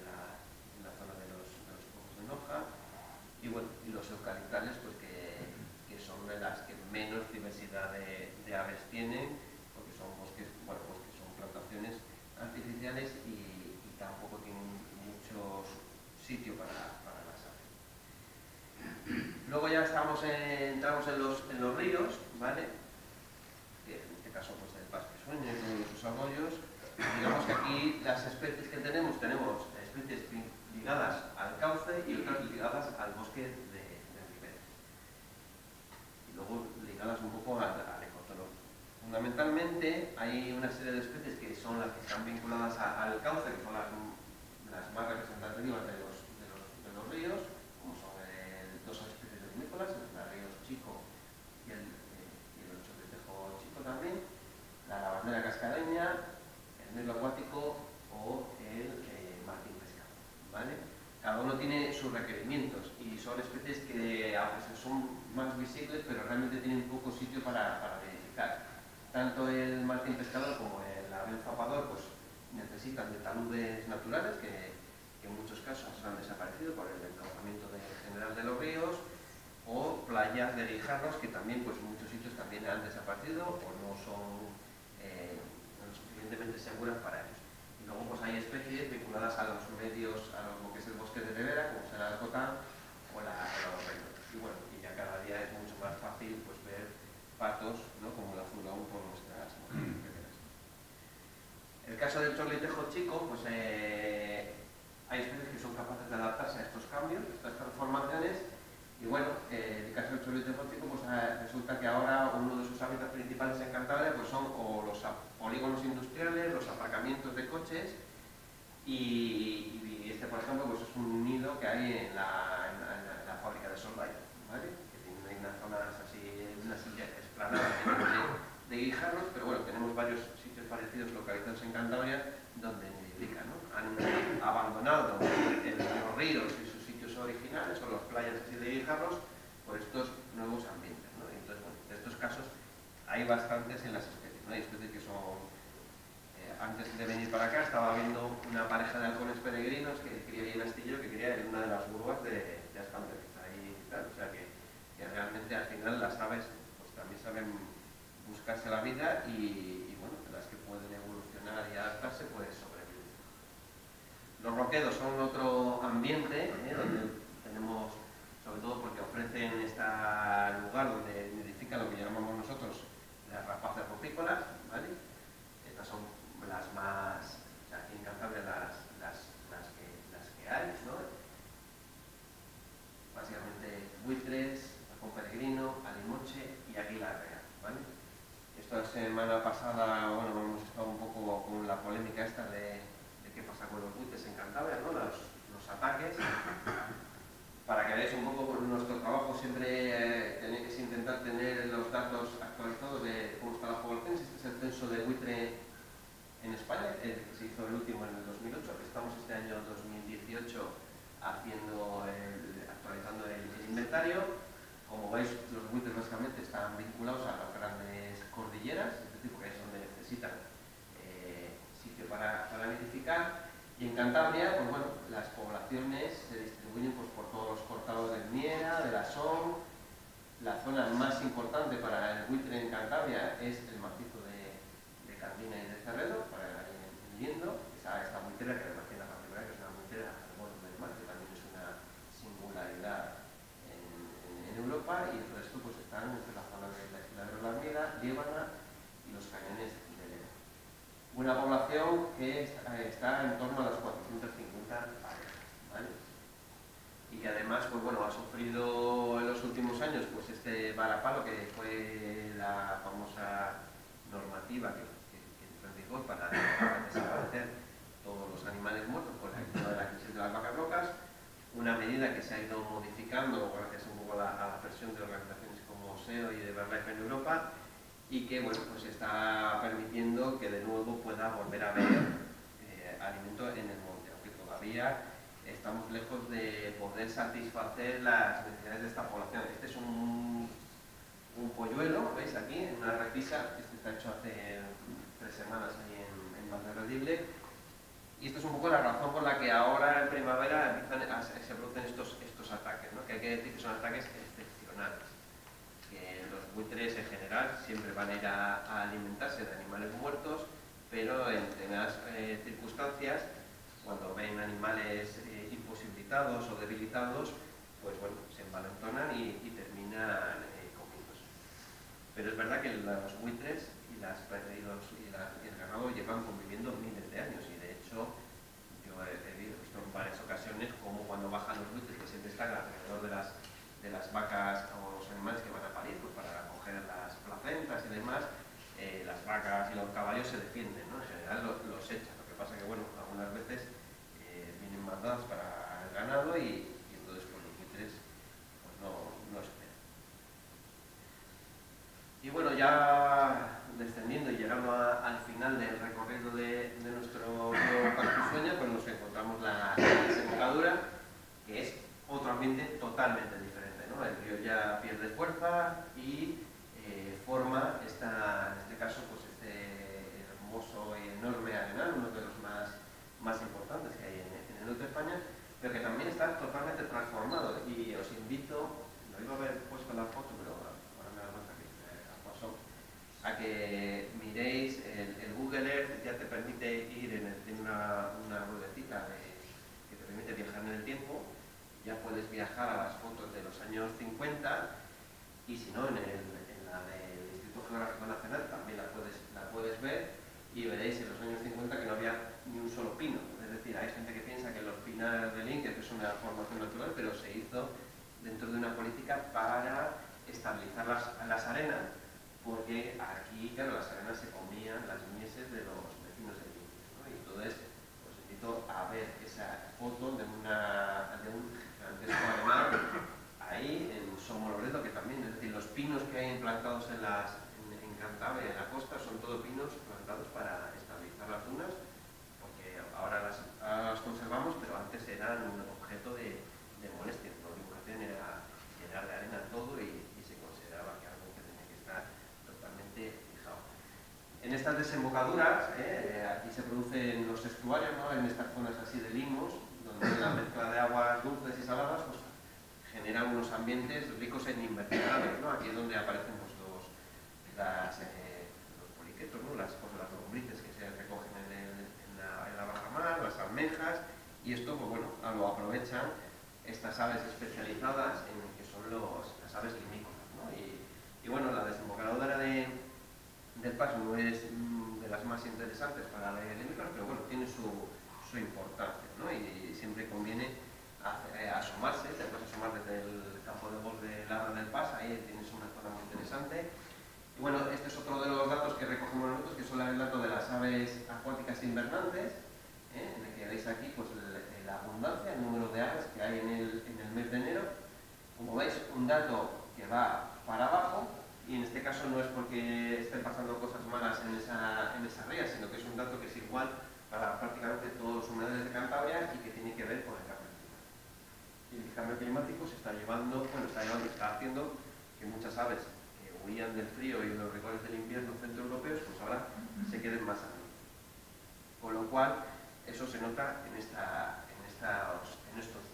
la zona de los Pocos de Noja, y bueno, y los eucaliptales pues que son de las que menos diversidad de aves tienen, porque son bosques, bueno, bosques son plantaciones artificiales y tampoco tienen muchos sitio para las aves. Luego ya entramos en los ríos, ¿vale? Que en este caso pues el Pas que sueña con sus arroyos. Digamos que aquí las especies que tenemos especies ligadas al cauce y otras ligadas al bosque de ribera. Y luego ligadas un poco al ecotono. Fundamentalmente hay una serie de especies que son las que están vinculadas al cauce, que son las más representativas de los ríos, como son dos especies de vinícolas, el río chico y el choquetejo chico también, la lavandera cascareña, el mirlo acuático o el martín pescado, ¿vale? Cada uno tiene sus requerimientos y son especies que a veces son más visibles pero realmente tienen poco sitio para nidificar. Tanto el martín pescador como el abel zapador pues necesitan de taludes naturales que en muchos casos han desaparecido por el encauzamiento general de los ríos, o playas de guijarros que también pues, en muchos sitios también han desaparecido o no son lo suficientemente seguras para ellos. Y luego pues, hay especies vinculadas a lo que es el bosque de ribera, como será la cota o la borrego. Y bueno, y ya cada día es mucho más fácil pues, ver patos, ¿no? Como el azulón por nuestras mujeres. El caso del chorlitejo chico, pues hay especies que son capaces de adaptarse a estos cambios, a estas transformaciones, y bueno, en el caso del chorlitejo chico, pues resulta que ahora uno de sus hábitats principales en Cantabria pues son o los polígonos industriales, los aparcamientos de coches, y este, por ejemplo, pues es un nido que hay en la fábrica de Soldaya, ¿vale? Que tiene unas zonas así, unas sillas explanadas de guijarros, pero bueno, tenemos varios sitios parecidos localizados en Cantabria donde nidifican, ¿no? Han abandonado los ríos y sus sitios originales o las playas así de guijarros por estos nuevos ambientes, ¿no? Entonces, bueno, en estos casos hay bastantes en las especies, ¿no? Hay especies que son... antes de venir para acá estaba viendo una pareja de halcones peregrinos que cría en Astillo, que cría en una de las burbujas de Ascandia, que está ahí y tal, o sea que realmente al final las aves pues también saben buscarse la vida y bueno, las que pueden evolucionar y adaptarse pueden sobrevivir. Los roquedos son otro ambiente donde tenemos, sobre todo porque ofrecen este lugar donde nidifica lo que llamamos nosotros las rapaces rupícolas, ¿vale? Estas son las más, o sea, aquí en Cantabria las que hay, ¿no? Básicamente buitres, halcón peregrino, alimoche y águila real, ¿vale? Esta semana pasada, bueno, hemos estado un poco con la polémica esta de qué pasa con los buitres en Cantabria, ¿no? Los ataques. Para que veáis un poco nuestro trabajo, siempre es intentar tener los datos actualizados de cómo está la población. Este es el censo de buitre en España, que se hizo el último en el 2008, que estamos este año 2018 actualizando el inventario. Como veis, los buitres básicamente están vinculados a las grandes cordilleras, es decir, porque es donde necesitan sitio para nidificar. Y en Cantabria, pues bueno, las poblaciones se distribuyen pues, por todos los cortados del Miera, de la Son. La zona más importante para el buitre en Cantabria es el macizo de Candina y de Cerredo, para el Liendo, esta buitrera que además tiene la particularidad que es una buitrera al borde del mar, que también es una singularidad Europa, y el resto una población que está en torno a las 450 aves, ¿vale? Y que además, pues bueno, ha sufrido en los últimos años pues este varapalo que fue la famosa normativa que entró en vigor para desaparecer todos los animales muertos por la actividad de la crisis de las vacas locas, una medida que se ha ido modificando gracias un poco a la presión de organizaciones como SEO y de BirdLife en Europa, y que bueno, pues está permitiendo que de nuevo pueda volver a haber alimento en el monte, aunque todavía estamos lejos de poder satisfacer las necesidades de esta población. Este es un polluelo, ¿veis aquí? En una repisa, este está hecho hace 3 semanas ahí en Valderredible, y esto es un poco la razón por la que ahora en primavera empiezan se producen estos ataques, ¿no? Que hay que decir que son ataques excepcionales. Los buitres en general siempre van a ir a alimentarse de animales muertos, pero en determinadas circunstancias, cuando ven animales imposibilitados o debilitados, pues bueno, se envalentonan y terminan comidos. Pero es verdad que los buitres y el ganado llevan conviviendo miles de años, y de hecho yo he visto en varias ocasiones como cuando bajan los buitres, que siempre están alrededor de las vacas o los animales que van a parir, pues para coger las placentas y demás, las vacas y los caballos se defienden, ¿no? En general los echan. Lo que pasa es que, bueno, algunas veces vienen mandadas para el ganado y entonces con los buitres pues no esperan. Y bueno, ya descendiendo y llegando al final del recorrido de nuestro Parque Sueña, pues nos encontramos la desembocadura, que es otro ambiente totalmente diferente. El río ya pierde fuerza y forma este hermoso y enorme arenal, uno de los más importantes que hay en el norte de España, pero que también está totalmente transformado. Y os invito, lo iba a haber puesto en la foto, pero ahora me da cuenta que pasó, a que miréis el Google Earth, ya te permite ir en una ruedecita que te permite viajar en el tiempo. Ya puedes viajar a las fotos de los años 50, y si no, en la del Instituto Geográfico Nacional también la puedes ver, y veréis en los años 50 que no había ni un solo pino. Es decir, hay gente que piensa que los pinares de Lindia es una formación natural, pero se hizo dentro de una política para estabilizar las arenas, porque aquí, claro, las arenas se comían las mieses de los vecinos de Lindia, ¿no? Y entonces os invito a ver esa foto de un ahí en Somo, que también, es decir, los pinos que hay plantados en Cantabria, en la costa, son todo pinos plantados para estabilizar las dunas, porque ahora las conservamos, pero antes eran un objeto de molestia. Lo único que hacían era llenar de arena todo y se consideraba que algo que tenía que estar totalmente fijado. En estas desembocaduras, aquí se producen los estuarios, ¿no? En estas zonas así de limos, donde la mezcla de aguas dulces y saladas pues, genera unos ambientes ricos en invertebrados, ¿no? Aquí es donde aparecen pues, los poliquetos, ¿no? las lombrices que se recogen en la bajamar, las almejas, y esto pues, bueno, lo aprovechan estas aves especializadas en que son las aves limícolas, ¿no? Y bueno, la desembocadura del PAS no es de las más interesantes para las limícolas, pero bueno, tiene su importancia, ¿no? Y siempre conviene asomarse, te puedes asomar desde el campo de golf de la Red del PAS, ahí tienes una zona muy interesante. Y bueno, este es otro de los datos que recogemos nosotros, que son el dato de las aves acuáticas invernantes, en el que veis aquí pues, la abundancia, el número de aves que hay en el mes de enero. Como veis, un dato que va para abajo, y en este caso no es porque estén pasando cosas malas en esa ría, sino que es un dato que es igual para prácticamente todos los humedales de Cantabria y que tiene que ver con el cambio climático. Y el cambio climático está haciendo que muchas aves que huían del frío y de los rigores del invierno centroeuropeos, pues ahora se queden más arriba. Con lo cual, eso se nota en estos ciclos,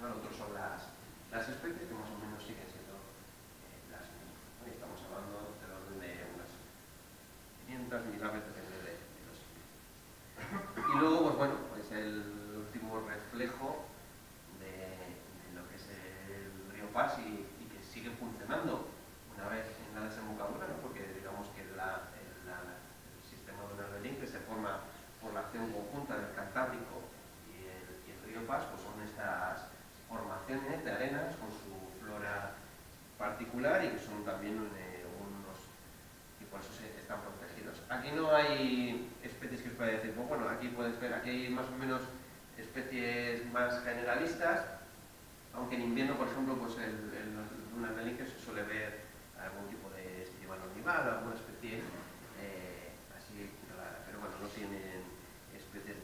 ¿no? Los otros son las especies que más o menos siguen siendo las mismas, ¿no? Y estamos hablando del orden de unas 500.000 aves de . Y luego, pues bueno, pues el último reflejo de lo que es el río Pas y que sigue funcionando una vez en la desembocadura, ¿no? Porque digamos que el sistema de una relín que se forma también de unos, y por eso están protegidos. Aquí no hay especies que os pueda decir, bueno, aquí puedes ver, aquí hay más o menos especies más generalistas, aunque en invierno, por ejemplo, pues en las lunas delicias se suele ver algún tipo de esquimal animal, alguna especie así rara, pero bueno, no tienen especies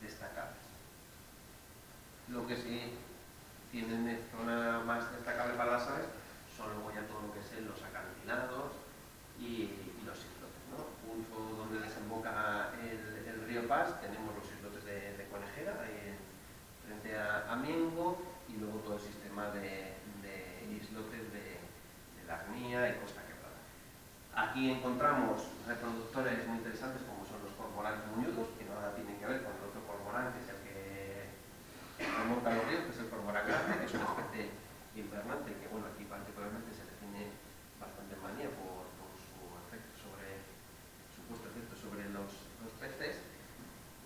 destacables. Lo que sí tienen zona más destacable para las aves son luego ya todo lo que es los acantilados y los islotes, ¿no? Justo donde desemboca el río Pas tenemos los islotes de Conejera, ahí frente a Mingo, y luego todo el sistema de islotes de la Arnía y Costa Quebrada. Aquí encontramos reproductores muy interesantes como son los cormoranes muñudos, que nada tienen que ver con el otro cormorán que es el que remonta los ríos, que es el cormorán grande, que es una especie invernante que bueno, aquí particularmente se le tiene bastante manía por su efecto sobre, supuesto efecto sobre los peces,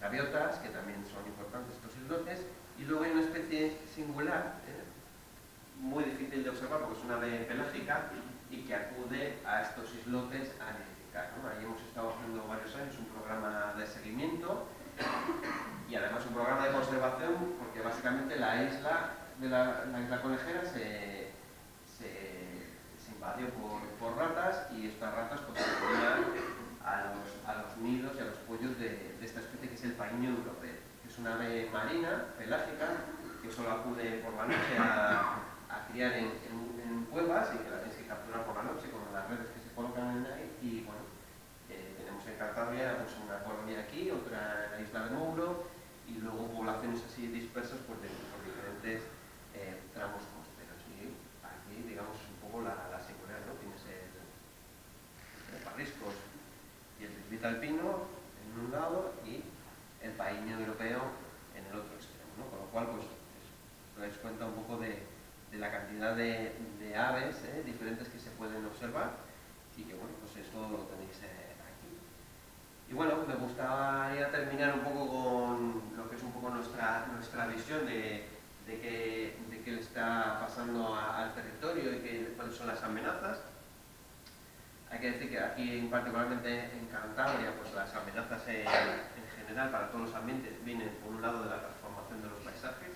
gaviotas, que también son importantes estos islotes, y luego hay una especie singular, muy difícil de observar porque es una ave pelágica y que acude a estos islotes a nidificar, ¿no? Ahí hemos estado haciendo varios años un programa de seguimiento y además un programa de conservación, porque básicamente la isla Conejera se invadió por ratas, y estas ratas pues se ponían a los nidos y a los pollos de esta especie que es el paíño europeo, que es una ave marina, pelágica, que solo acude por la noche a criar en cuevas, y que la tienes que capturar por la noche con las redes que se colocan ahí. Y bueno, tenemos en Cantabria pues, una colonia aquí, otra en la isla de Mouro, y luego poblaciones así dispersas pues, por diferentes tramos costeros. Y aquí, digamos, es un poco la seguridad, ¿no? Tienes el parriscos y el triplito alpino en un lado y el paíño europeo en el otro extremo, ¿no? Con lo cual, pues, os dais cuenta un poco de la cantidad de aves diferentes que se pueden observar, y que, bueno, pues esto lo tenéis aquí. Y bueno, me gustaría terminar un poco con lo que es un poco nuestra visión de qué le está pasando al territorio y cuáles son las amenazas. Hay que decir que aquí, particularmente en Cantabria, pues las amenazas en general para todos los ambientes vienen por un lado de la transformación de los paisajes.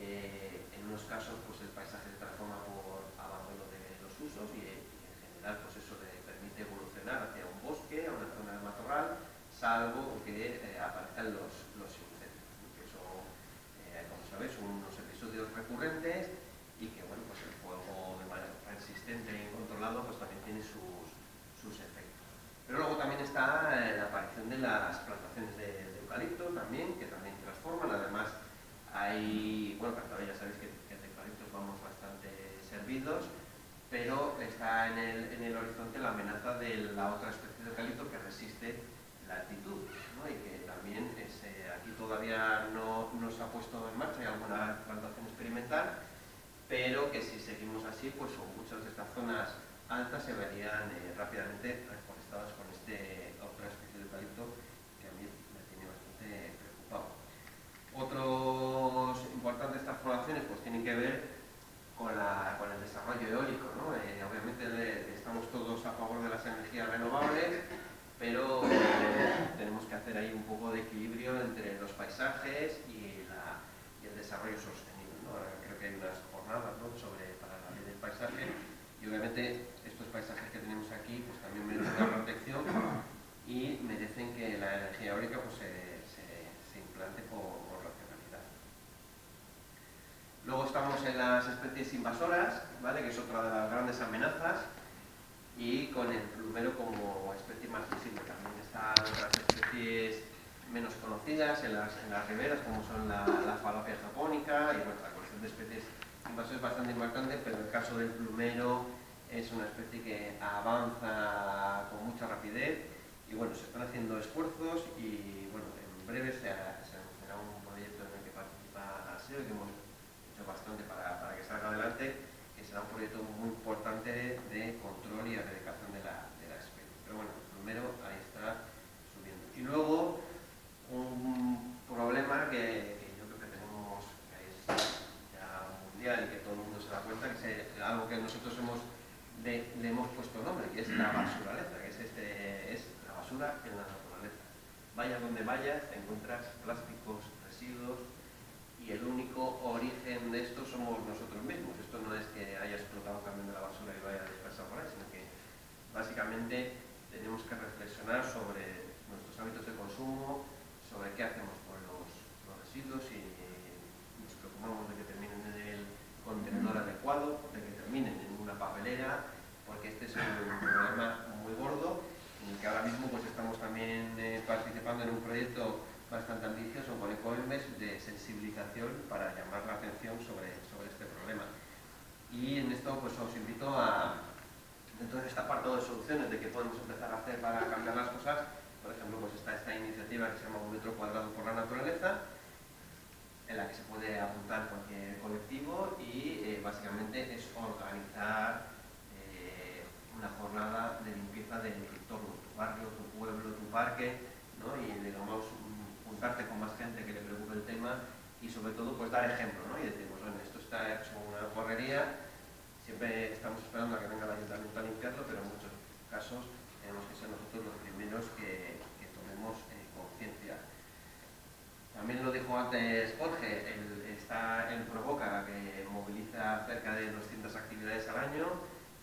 En unos casos pues el paisaje se transforma por abandono de los usos, y en general pues eso le permite evolucionar hacia un bosque, a una zona de matorral, salvo que aparezcan los incendios. Eso, como sabéis, son unos episodios recurrentes, y que bueno, pues el fuego de manera persistente e incontrolado pues también tiene sus efectos. Pero luego también está la aparición de las plantaciones de eucalipto también, que también transforman. Además hay, bueno, Cantabria ya sabéis que de eucaliptos vamos bastante servidos, pero está en el horizonte la amenaza de la otra especie de eucalipto que resiste la altitud, ¿no? Y que también aquí todavía no se ha puesto en marcha, hay alguna plantación experimental, pero que si seguimos así, pues muchas de estas zonas altas se verían rápidamente reforestadas con otra especie de eucalipto que a mí me tiene bastante preocupado. Otros importantes transformaciones pues tienen que ver con el desarrollo eólico, ¿no? Obviamente estamos todos a favor de las energías renovables, pero tenemos que hacer ahí un poco de equilibrio entre los paisajes y el desarrollo sostenible, ¿no? Creo que hay unas jornadas, ¿no? Para la ley del paisaje, y obviamente estos paisajes que tenemos aquí pues también merecen una protección y merecen que la energía eólica pues, se implante por racionalidad. Luego estamos en las especies invasoras, ¿vale? Que es otra de las grandes amenazas, y con el plumero como especie más visible. También están otras especies menos conocidas en las riberas, como son la falopia japónica, y bueno, la colección de especies invasoras es bastante importante, pero el caso del plumero es una especie que avanza con mucha rapidez, y bueno, se están haciendo esfuerzos, y bueno, en breve se anunciará un proyecto en el que participa SEO, que hemos hecho bastante para que salga adelante, que será un proyecto muy importante de control y erradicación de la especie. Pero bueno, primero ahí está subiendo. Y luego un problema que yo creo que tenemos, que es ya mundial y que todo el mundo se da cuenta, que es algo que nosotros hemos le hemos puesto nombre, que es la basuraleza, que es, es la basura en la naturaleza. Vayas donde vayas, te encuentras plásticos, residuos, y el único origen de esto somos nosotros mismos. Esto no es que haya explotado también de la basura y lo haya dispersado por ahí, sino que básicamente tenemos que reflexionar sobre nuestros hábitos de consumo, sobre qué hacemos con los residuos, y nos preocupamos de que terminen en el contenedor adecuado, de que terminen en una papelera, porque este es un problema muy gordo, en el que ahora mismo pues estamos también participando en un proyecto bastante ambicioso con Ecoembes de sensibilización para llamar la atención sobre este problema. Y en esto pues os invito a, dentro de este apartado de soluciones de que podemos empezar a hacer para cambiar las cosas, por ejemplo, pues está esta iniciativa que se llama Un metro cuadrado por la naturaleza, en la que se puede apuntar cualquier colectivo, y básicamente es organizar una jornada de limpieza del entorno, tu barrio, tu pueblo, tu parque, ¿no? Y digamos, juntarte con más gente que le preocupe el tema, y sobre todo pues dar ejemplo, ¿no? Y decimos, bueno, esto está hecho una porrería, siempre estamos esperando a que venga el ayuntamiento a limpiarlo, pero en muchos casos tenemos que ser nosotros los primeros que tomemos conciencia. También lo dijo antes Jorge, está el Provoca, que moviliza cerca de 200 actividades al año,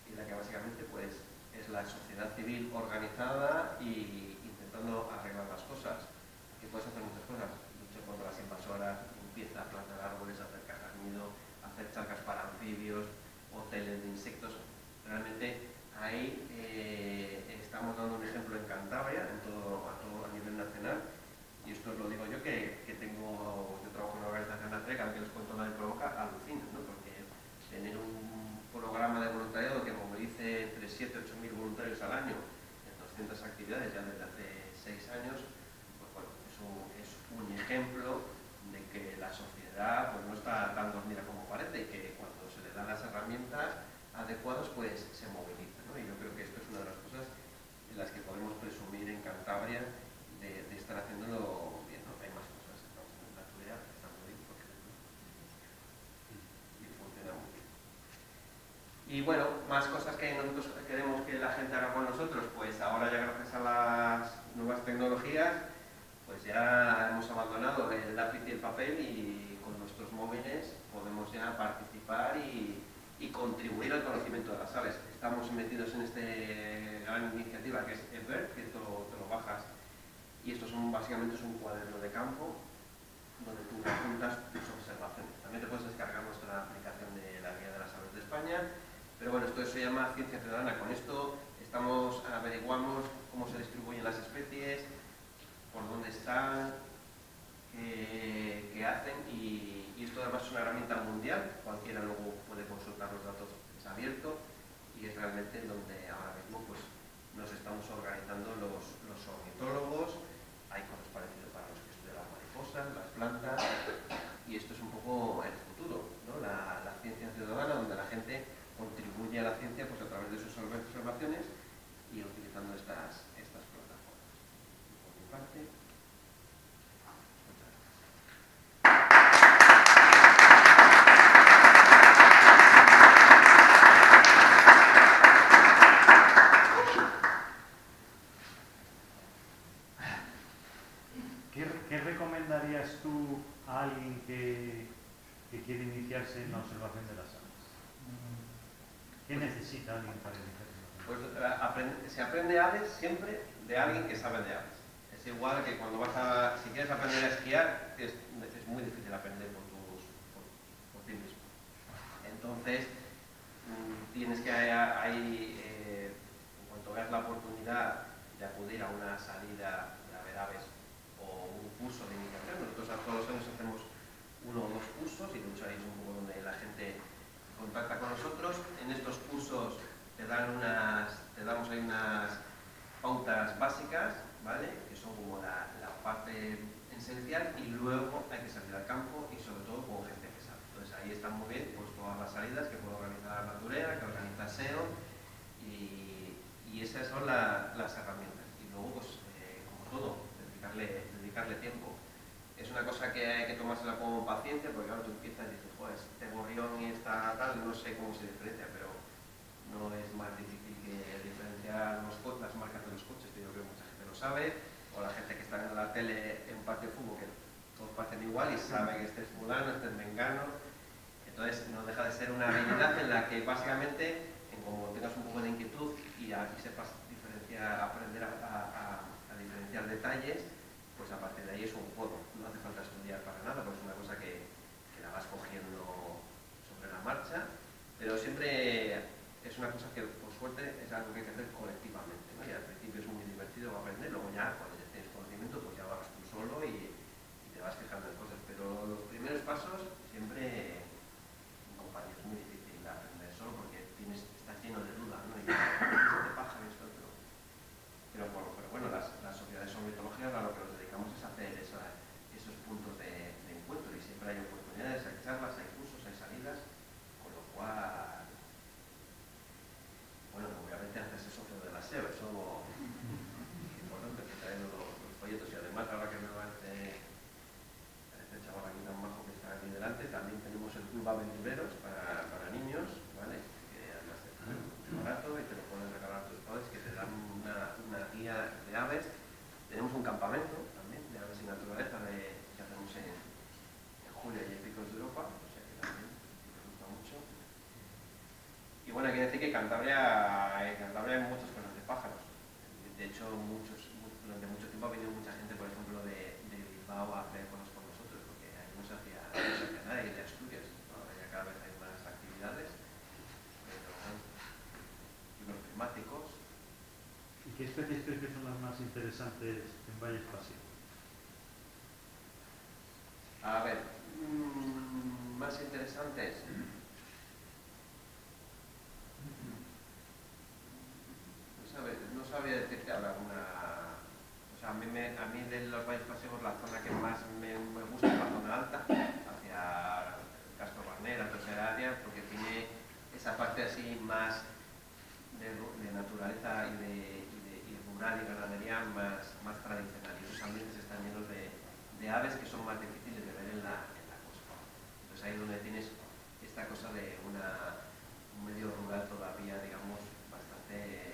y la que básicamente pues, es la sociedad civil organizada y intentando arreglar las cosas. Que puedes hacer muchas cosas, lucha contra las invasoras, limpieza, plantar árboles, hacer cajas nido, hacer charcas para anfibios, hoteles de insectos. Realmente ahí estamos dando un ejemplo en Cantabria, a nivel nacional, y esto os lo digo yo yo trabajo en una organización de Atreca, que les cuento la de Provoca, alucinas, ¿no? Porque tener un programa de voluntariado que movilice entre 7 y 8.000 voluntarios al año en 200 actividades ya desde hace 6 años, pues bueno, es un ejemplo de que la sociedad pues, no está tan dormida como parece, y que cuando se le dan las herramientas adecuadas pues se moviliza, ¿no? Y yo creo que esto es una de las cosas en las que podemos presumir en Cantabria de estar haciéndolo bien, ¿no? Hay más cosas, estamos en la tuya, estamos bien, por ejemplo, y funciona muy bien. Y bueno, más cosas que nosotros queremos que la gente haga con nosotros, pues ahora ya gracias a las nuevas tecnologías, pues ya hemos abandonado el lápiz y el papel, y con nuestros móviles podemos ya participar y contribuir al conocimiento de las aves. Estamos metidos en esta gran iniciativa que es Bird, que te lo bajas, y esto básicamente es un cuaderno de campo donde tú juntas tus observaciones. También te puedes descargar nuestra aplicación de la Guía de las Aves de España, pero bueno, esto se llama Ciencia Ciudadana. Con esto averiguamos cómo se distribuyen las especies, por dónde están, qué hacen, y esto además es una herramienta mundial, cualquiera luego puede consultar los datos, es abierto, y es realmente donde ahora mismo pues, nos estamos organizando los ornitólogos. Hay cosas parecidas para los que estudian las mariposas, las plantas, y esto es un poco el futuro, ¿no? La ciencia ciudadana, donde la gente contribuye a la ciencia pues, a través de sus observaciones y utilizando estas plataformas. Por mi parte, tú a alguien que quiere iniciarse en la observación de las aves? ¿Qué necesita alguien para iniciarse? Pues se aprende aves siempre de alguien que sabe de aves. Es igual que cuando si quieres aprender a esquiar, es muy difícil aprender por ti mismo. Entonces, en cuanto veas la oportunidad de acudir a una salida a ver aves, un curso de iniciación. Nosotros todos los años hacemos 1 o 2 cursos, y de hecho ahí es un poco donde la gente contacta con nosotros. En estos cursos te damos ahí unas pautas básicas, ¿vale? Que son como la parte esencial, y luego hay que salir al campo, y sobre todo con gente que sabe. Entonces ahí están muy bien pues, todas las salidas que puede organizar la Naturea, que organiza SEO, y esas son las herramientas. Y luego, pues, como todo, dedicarle tiempo. Es una cosa que hay que tomársela con paciencia, porque claro, tú empiezas y dices, joder, este gorrión y esta tal, no sé cómo se diferencia, pero no es más difícil. sabe, o la gente que está viendo la tele en un partido de fútbol que todos parecen igual y sabe que este es fulano, este es mengano. Entonces no deja de ser una habilidad en la que básicamente, como tengas un poco de inquietud y sepas diferenciar, aprender a diferenciar detalles, pues a partir de ahí es un juego. No hace falta estudiar para nada, porque es una cosa que la vas cogiendo sobre la marcha, pero siempre es una cosa que, por suerte, es algo que hay que hacer colectivamente, ¿no? Y al principio es muy divertido aprender, luego ya, cuando ya tienes conocimiento, pues ya vas tú solo y te vas fijando en cosas, pero los primeros pasos siempre en compañía es muy difícil aprender solo porque estás lleno de dudas, ¿no? Y te paja esto, pero bueno, las sociedades ornitológicas a lo que nos dedicamos es hacer esos puntos de encuentro, y siempre hay oportunidades, hay charlas, hay cursos, hay salidas, con lo cual... Bueno, obviamente haces el socio del aseo, eso es importante, que traen los folletos, y además ahora que me va este chaval aquí tan majo que está aquí delante, también tenemos el club aventureros para niños, ¿vale? Que además es muy barato y te lo pueden regalar a tus padres, que te dan una guía de aves. Tenemos un campamento también de aves y naturaleza que hacemos en julio y en Picos de Europa, o sea que también me gusta mucho. Y bueno, hay que decir que en Cantabria hay muchas cosas de pájaros. De hecho, durante mucho tiempo ha venido mucha gente, por ejemplo, de Bilbao a hacer cosas con nosotros, porque no se hacía nada, y de Asturias, ¿no? Ya cada vez hay más actividades. Y los climáticos. ¿Y qué especies crees que son las más interesantes en Valles Pasiegos? A ver, más interesantes... No sabría decirte ahora una... O sea, a mí de los Valles Pasiegos la zona que más me gusta es la zona alta, hacia Castro Valnera, toda esa área, porque tiene esa parte así más de naturaleza y rural y ganadería más tradicional. Y esos ambientes están llenos de aves que son más difíciles de ver en la costa. Entonces ahí es donde tienes esta cosa de un medio rural todavía, digamos, bastante...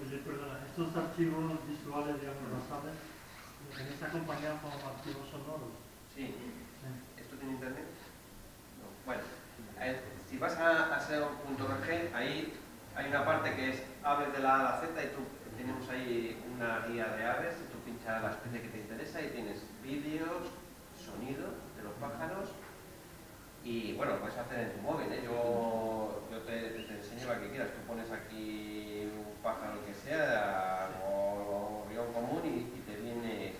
Oye, perdona, estos archivos visuales, digamos, las aves, ¿los tenéis acompañados con archivos sonoros? Sí. ¿Esto tiene internet? No. Bueno, si vas a SEO.org, ahí hay una parte que es aves de la A a la Z, y tenemos ahí una guía de aves, y tú pinchas la especie que te interesa y tienes vídeos, sonido de los pájaros, y bueno, lo puedes hacer en tu móvil, ¿eh? Yo te enseño la que quieras, tú pones aquí... pájaro que sea o guión común y te viene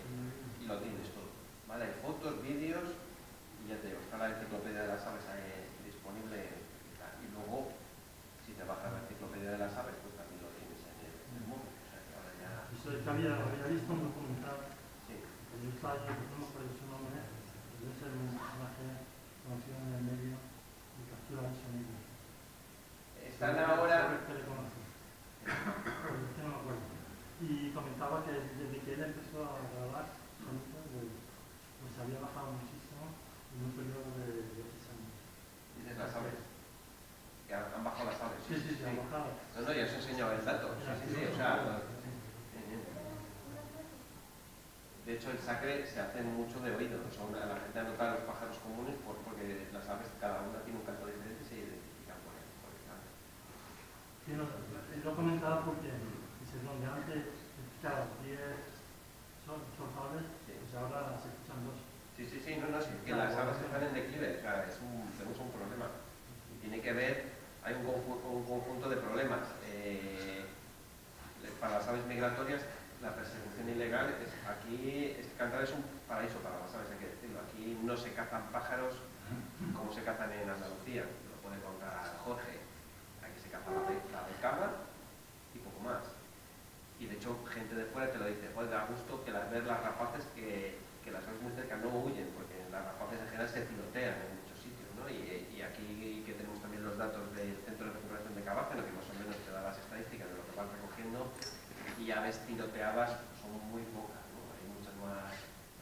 y lo tienes todo, ¿vale? Hay fotos, vídeos y ya te digo, está la enciclopedia de las aves disponible, y luego si te bajas la enciclopedia de las aves pues también lo tienes en el mundo, o sea que ahora ya... Eso es que había visto un documental, sí, que yo estaba no por su nombre, debe ser un personaje conocido en el medio y captura el sonido. Están ahora... No me acuerdo. Y comentaba que desde que él empezó a grabar, pues había bajado muchísimo en un periodo de 3 años. ¿Dices las aves? ¿Que han bajado las aves? Sí, sí, sí, han bajado. No, yo os he enseñado el dato. Sí, o sea, de hecho, el sacre se hace mucho de oído. O sea, la gente anota los pájaros comunes porque las aves, cada una tiene un canto diferente y se identifican por él. Sí, lo comentaba porque dice, donde antes escuchaban 10 aves, pues ahora se escuchan 2. Sí, sí, sí, no, no, sí, que las aves están en declive, o sea, tenemos un problema. Y tiene que ver, hay un conjunto de problemas. Para las aves migratorias, la persecución ilegal, aquí Cantabria es un paraíso para las aves, hay que decirlo. Aquí no se cazan pájaros como se cazan en Andalucía, lo puede contar Jorge. Se caza la de cama y poco más. Y de hecho, gente de fuera te lo dice, joder, da gusto que las ves las rapaces, que las ves muy cerca, no huyen, porque las rapaces en general se tirotean en muchos sitios, ¿no? Y aquí que tenemos también los datos del Centro de Recuperación de Cabáceno, que más o menos te da las estadísticas de lo que vas recogiendo, y aves tiroteadas son muy pocas, ¿no? Hay muchas más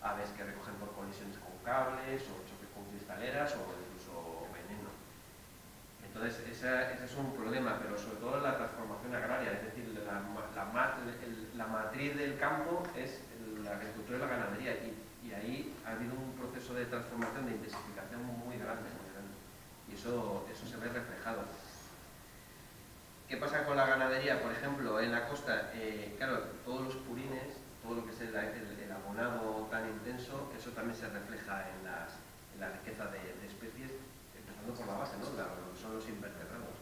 aves que recogen por colisiones con cables, o choques con cristaleras, o incluso veneno. Entonces Entonces, ese es un problema, pero sobre todo la transformación agraria, es decir, la matriz del campo es la agricultura y la ganadería, y ahí ha habido un proceso de transformación, de intensificación muy grande, y eso se ve reflejado. ¿Qué pasa con la ganadería? Por ejemplo, en la costa, claro, todos los purines, todo lo que es el abonado tan intenso, eso también se refleja en la riqueza de especies, empezando por la base, ¿no? Lo que son los invertebrados.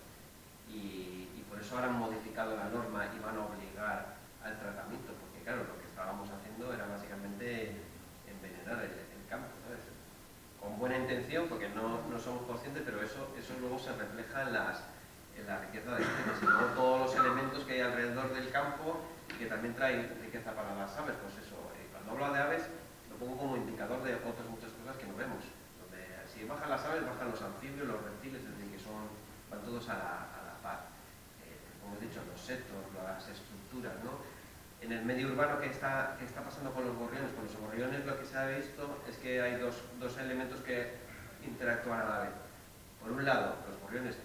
Y por eso ahora han modificado la norma y van a obligar al tratamiento, porque claro, lo que estábamos haciendo era básicamente envenenar el campo, ¿sabes? Con buena intención, porque no somos conscientes, pero eso luego se refleja en la riqueza de especies, y luego todos los elementos que hay alrededor del campo y que también traen riqueza para las aves. Pues eso, cuando hablo de aves, lo pongo como indicador de otras muchas cosas que no vemos. Donde, si bajan las aves, bajan los anfibios, los reptiles, es decir, que van todos a la par. Como he dicho, los setos, las estructuras, ¿no? En el medio urbano, ¿qué está pasando con los gorriones? Con los gorriones lo que se ha visto es que hay dos elementos que interactúan a la vez. Por un lado, los gorriones,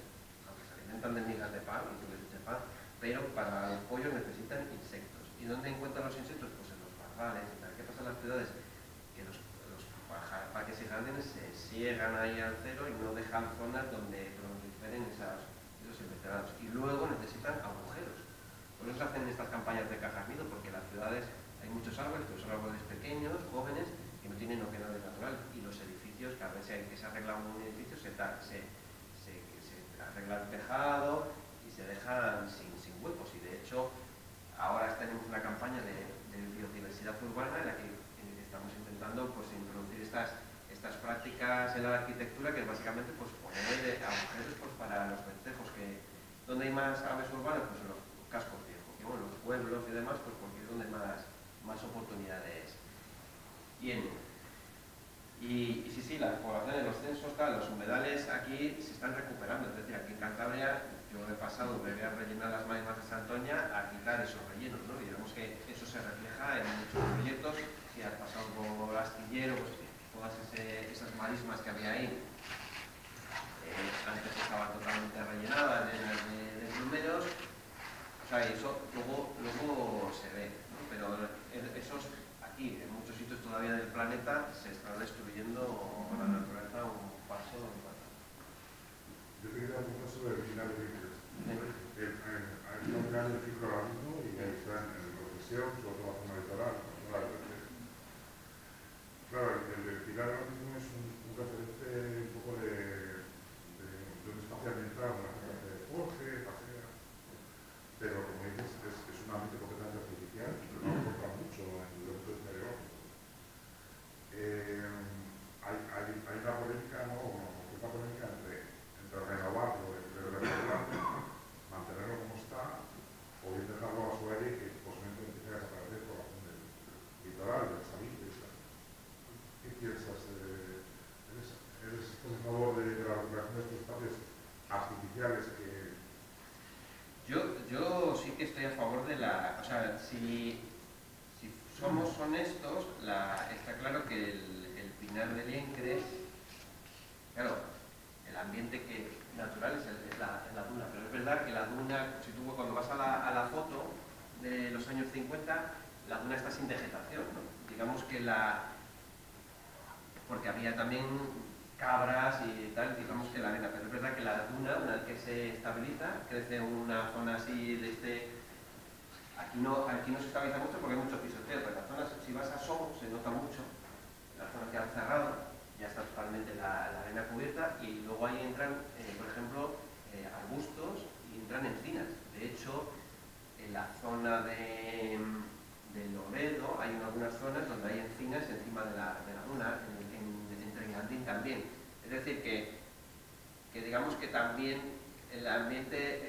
aunque se alimentan de migas de pan, pero para los pollos necesitan insectos. ¿Y dónde encuentran los insectos? Pues en los barrales. ¿Qué pasa en las ciudades? Que los parques y jardines se ciegan ahí al cero y no dejan zonas donde proliferen esos invertebrados. Y luego necesitan agujeros. Por eso se hacen estas campañas de cajas nido, porque en las ciudades hay muchos árboles, pero son árboles pequeños, jóvenes, que no tienen oquedades naturales. Y los edificios, cada vez que se arregla un edificio, se arregla el tejado y se dejan sin huecos. Y de hecho, ahora tenemos una campaña de biodiversidad urbana en la que estamos intentando, pues, introducir estas prácticas en la arquitectura, que es básicamente, pues, poner agujeros, pues, para los ventejos. ¿Dónde hay más aves urbanas? Pues en los cascos viejos, que, bueno, los pueblos y demás, pues porque es donde más oportunidades. Bien. Y sí, las poblaciones, los censos, los humedales aquí se están recuperando. Es decir, aquí en Cantabria, yo he pasado, me voy a rellenar las marismas de Santoña a quitar esos rellenos, ¿no? Y vemos que eso se refleja en muchos proyectos. Si has pasado por Astillero, pues, todas esas marismas que había ahí, antes estaban totalmente rellenadas, llenas de plumeros. O sea, eso luego se ve, ¿no? Pero esos aquí, en muchos sitios todavía del planeta, se está destruyendo la naturaleza un paso o un paso. Yo quería dar un caso del final de vídeos. Hay un gran edificio ahora mismo y ahí está en el museo, sobre todo la zona litoral. Claro, el pilar ahora mismo es un referente un poco de un espacio ambiental, una especie de forje, pasea, pero como dices, es un ambiente completamente artificial, pero no importa mucho en el ámbito meteorológico. Hay una polémica, ¿no? Una polémica entre renovarlo, entre renovarlo, mantenerlo como está, o bien dejarlo a su aire que posiblemente empiece a desaparecer por la zona del litoral, de las amistades. ¿Qué piensas? ¿Eres a favor de la recuperación de estos espacios artificiales que...? Yo sí que estoy a favor de la... O sea, si somos honestos, está claro que el pinar del Encres, claro, el ambiente natural es la duna, pero es verdad que la duna, si tú cuando vas a la foto de los años 50, la duna está sin vegetación, ¿no? Digamos que porque había también cabras y tal, digamos que la arena, pero es verdad que la duna, una vez que se estabiliza, crece una zona así de aquí no se estabiliza mucho porque hay muchos pisoteos, pero en las zonas, si vas a Somo, se nota mucho, en las zonas que han cerrado, ya está totalmente la arena cubierta, y luego ahí entran, por ejemplo, arbustos y entran encinas. De hecho, en la zona de Loredo hay algunas zonas donde hay encinas encima de la duna, en Candina también. Es decir, que digamos que también el ambiente,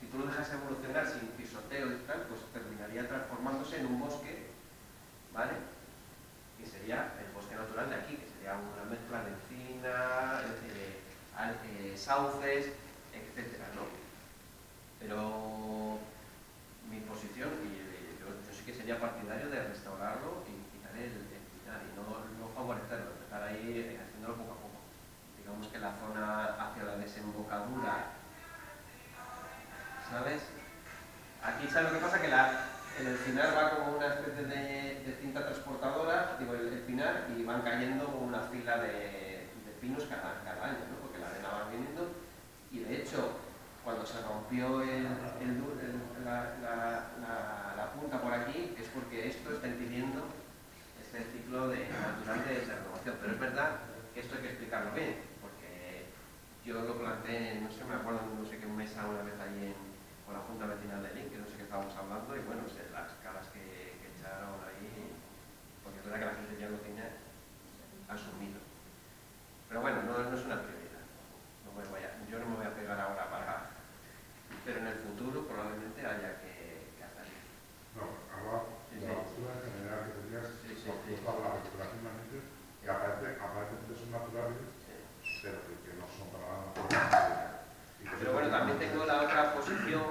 si tú lo dejas evolucionar sin pisoteo y tal, pues terminaría transformándose en un bosque, ¿vale? Que sería el bosque natural de aquí, que sería una mezcla de encina, sauces, etcétera, ¿no? Pero mi posición, y yo sí que sería partidario de restaurarlo y quitar el pinar y no favorecerlo, estar ahí haciéndolo poco a poco. Digamos que la zona hacia la de desembocadura, ¿sabes? Aquí, ¿sabes lo que pasa? Que el pinar va como una especie de cinta transportadora, digo, el pinar, y van cayendo una fila de pinos cada año, ¿no? Porque la arena va viniendo, y de hecho, cuando se rompió la punta por aquí, es porque esto está impidiendo este ciclo natural de renovación. Pero es verdad que esto hay que explicarlo bien, porque yo lo planteé, no sé, me acuerdo, no sé qué mesa una vez allí con la Junta Vecinal de Link, que no sé qué estábamos hablando, y bueno, sé, las caras que echaron ahí, porque es verdad que la gente ya lo tenía asumido. Pero bueno, no es una prioridad. Yo no me voy a pegar ahora para... Pero en el futuro probablemente haya que hacerlo. No, ahora sí, la basura en general que tenías, los hablaban relativamente, que aparentemente son naturales, sí, pero que no son para la naturaleza. Pero bueno, también tengo la otra posición,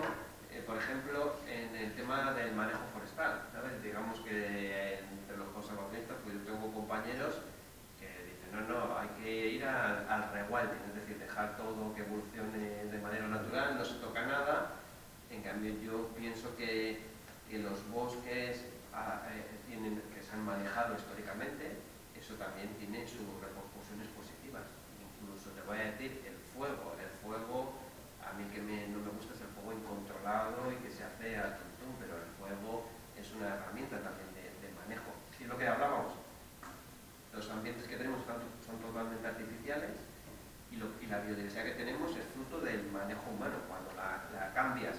por ejemplo, en el tema del manejo forestal, ¿sabes? Digamos que entre los conservacionistas, pues yo tengo compañeros que dicen, no, hay que ir al rewilding, es decir, dejar todo que evolucione de manera natural, no se toca nada. En cambio, yo pienso que los bosques que se han manejado históricamente, eso también tiene sus repercusiones positivas. Incluso te voy a decir, el fuego, a mí no me gusta es el fuego incontrolado y que se hace al tuntún, pero el fuego es una herramienta también de manejo. Y es lo que hablábamos, los ambientes que tenemos son totalmente artificiales y la biodiversidad que tenemos es fruto del manejo humano. Cuando la cambias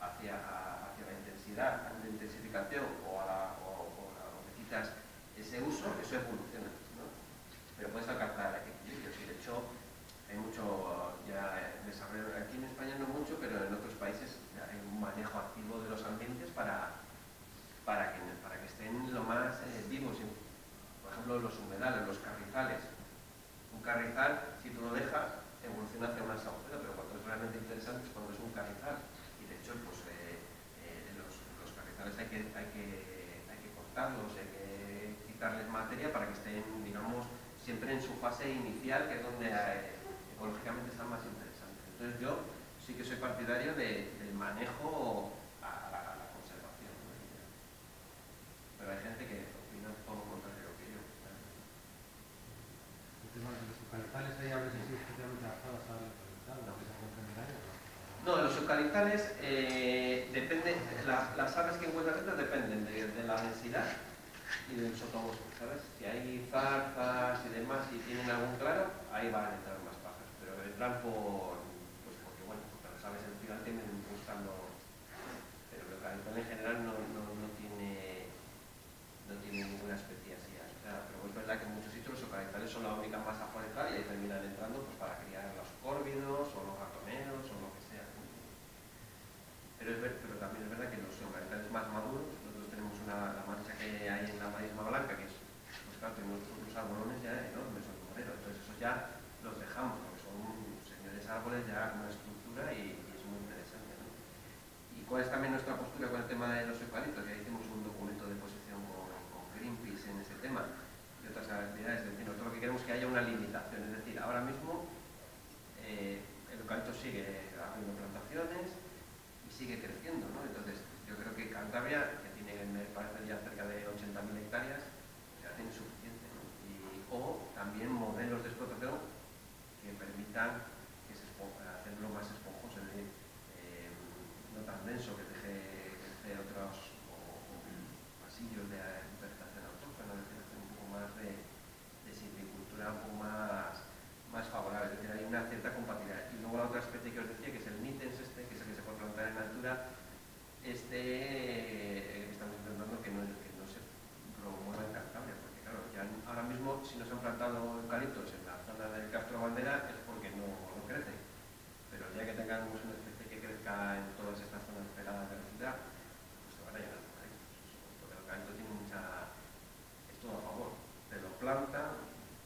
hacia la intensidad, a la intensificación o le quitas ese uso, eso evoluciona, ¿no? Pero puedes alcanzar equilibrios y de hecho hay mucho, ya desarrollo aquí en España no mucho, pero en otros países hay un manejo activo de los ambientes para que estén lo más vivos. Por ejemplo, los humedales, los carrizales. Un carrizal, si tú lo dejas, evoluciona hacia una sauceda, pero cuando es realmente interesante es cuando es un carrizal. Y de hecho, pues los carrizales hay que cortarlos, hay que quitarles materia para que estén, digamos, siempre en su fase inicial, que es donde ecológicamente están más interesantes. Entonces yo sí que soy partidario del manejo a la conservación, ¿no? Pero hay gente que opina todo lo contrario que yo. El tema de los eucaliptales, ahí hablas especialmente adaptados a los eucaliptales, ¿no? No, los eucaliptales dependen, las aves que encuentran estas dependen de la densidad y del sotobosque, ¿sabes? Si hay zarzas y demás, si tienen algún claro, ahí van a entrar más pájaros, pero entran porque bueno, porque las aves en final tienen buscando, pero el eucaliptal en general no tiene ninguna especie así, claro, pero es verdad que en muchos sitios los eucaliptales son la única masa forestal y ahí terminan entrando pues para criar los córvidos o los ratoneros o lo que sea. Pero también es verdad que los eucaliptales más maduros, la mancha que hay en la marisma blanca, que es, pues claro, tenemos unos arbolones ya enormes, son moreros, entonces esos ya los dejamos, porque son señores árboles ya con una estructura y es muy interesante, ¿no? ¿Y cuál es también nuestra postura con el tema de los eucaliptos? Ya hicimos un documento de posición con Greenpeace en ese tema y otras actividades, es decir, nosotros lo que queremos es que haya una limitación, es decir, ahora mismo el eucalipto sigue habiendo plantaciones y sigue creciendo, ¿no? Entonces yo creo que Cantabria, me parece ya cerca de 80.000 hectáreas, ya tiene suficiente, ¿no? O también modelos de explotación que permitan hacerlo más esponjoso, es decir, no tan denso, que deje otros pasillos de vegetación autóctona, un poco más de silvicultura, un poco más favorable, es decir, hay una cierta compatibilidad. Y luego la otra especie que os decía, que es el nitens, que es el que se puede plantar en altura, estamos intentando que no se promueva en Cantabria, porque claro, ya ahora mismo si no se han plantado eucaliptos en la zona del Castro Valnera es porque no crecen, pero ya que tengamos una especie que crezca en todas estas zonas peladas de la ciudad, pues se van a llenar de eucaliptos, porque el eucalipto tiene es todo a favor, te lo planta,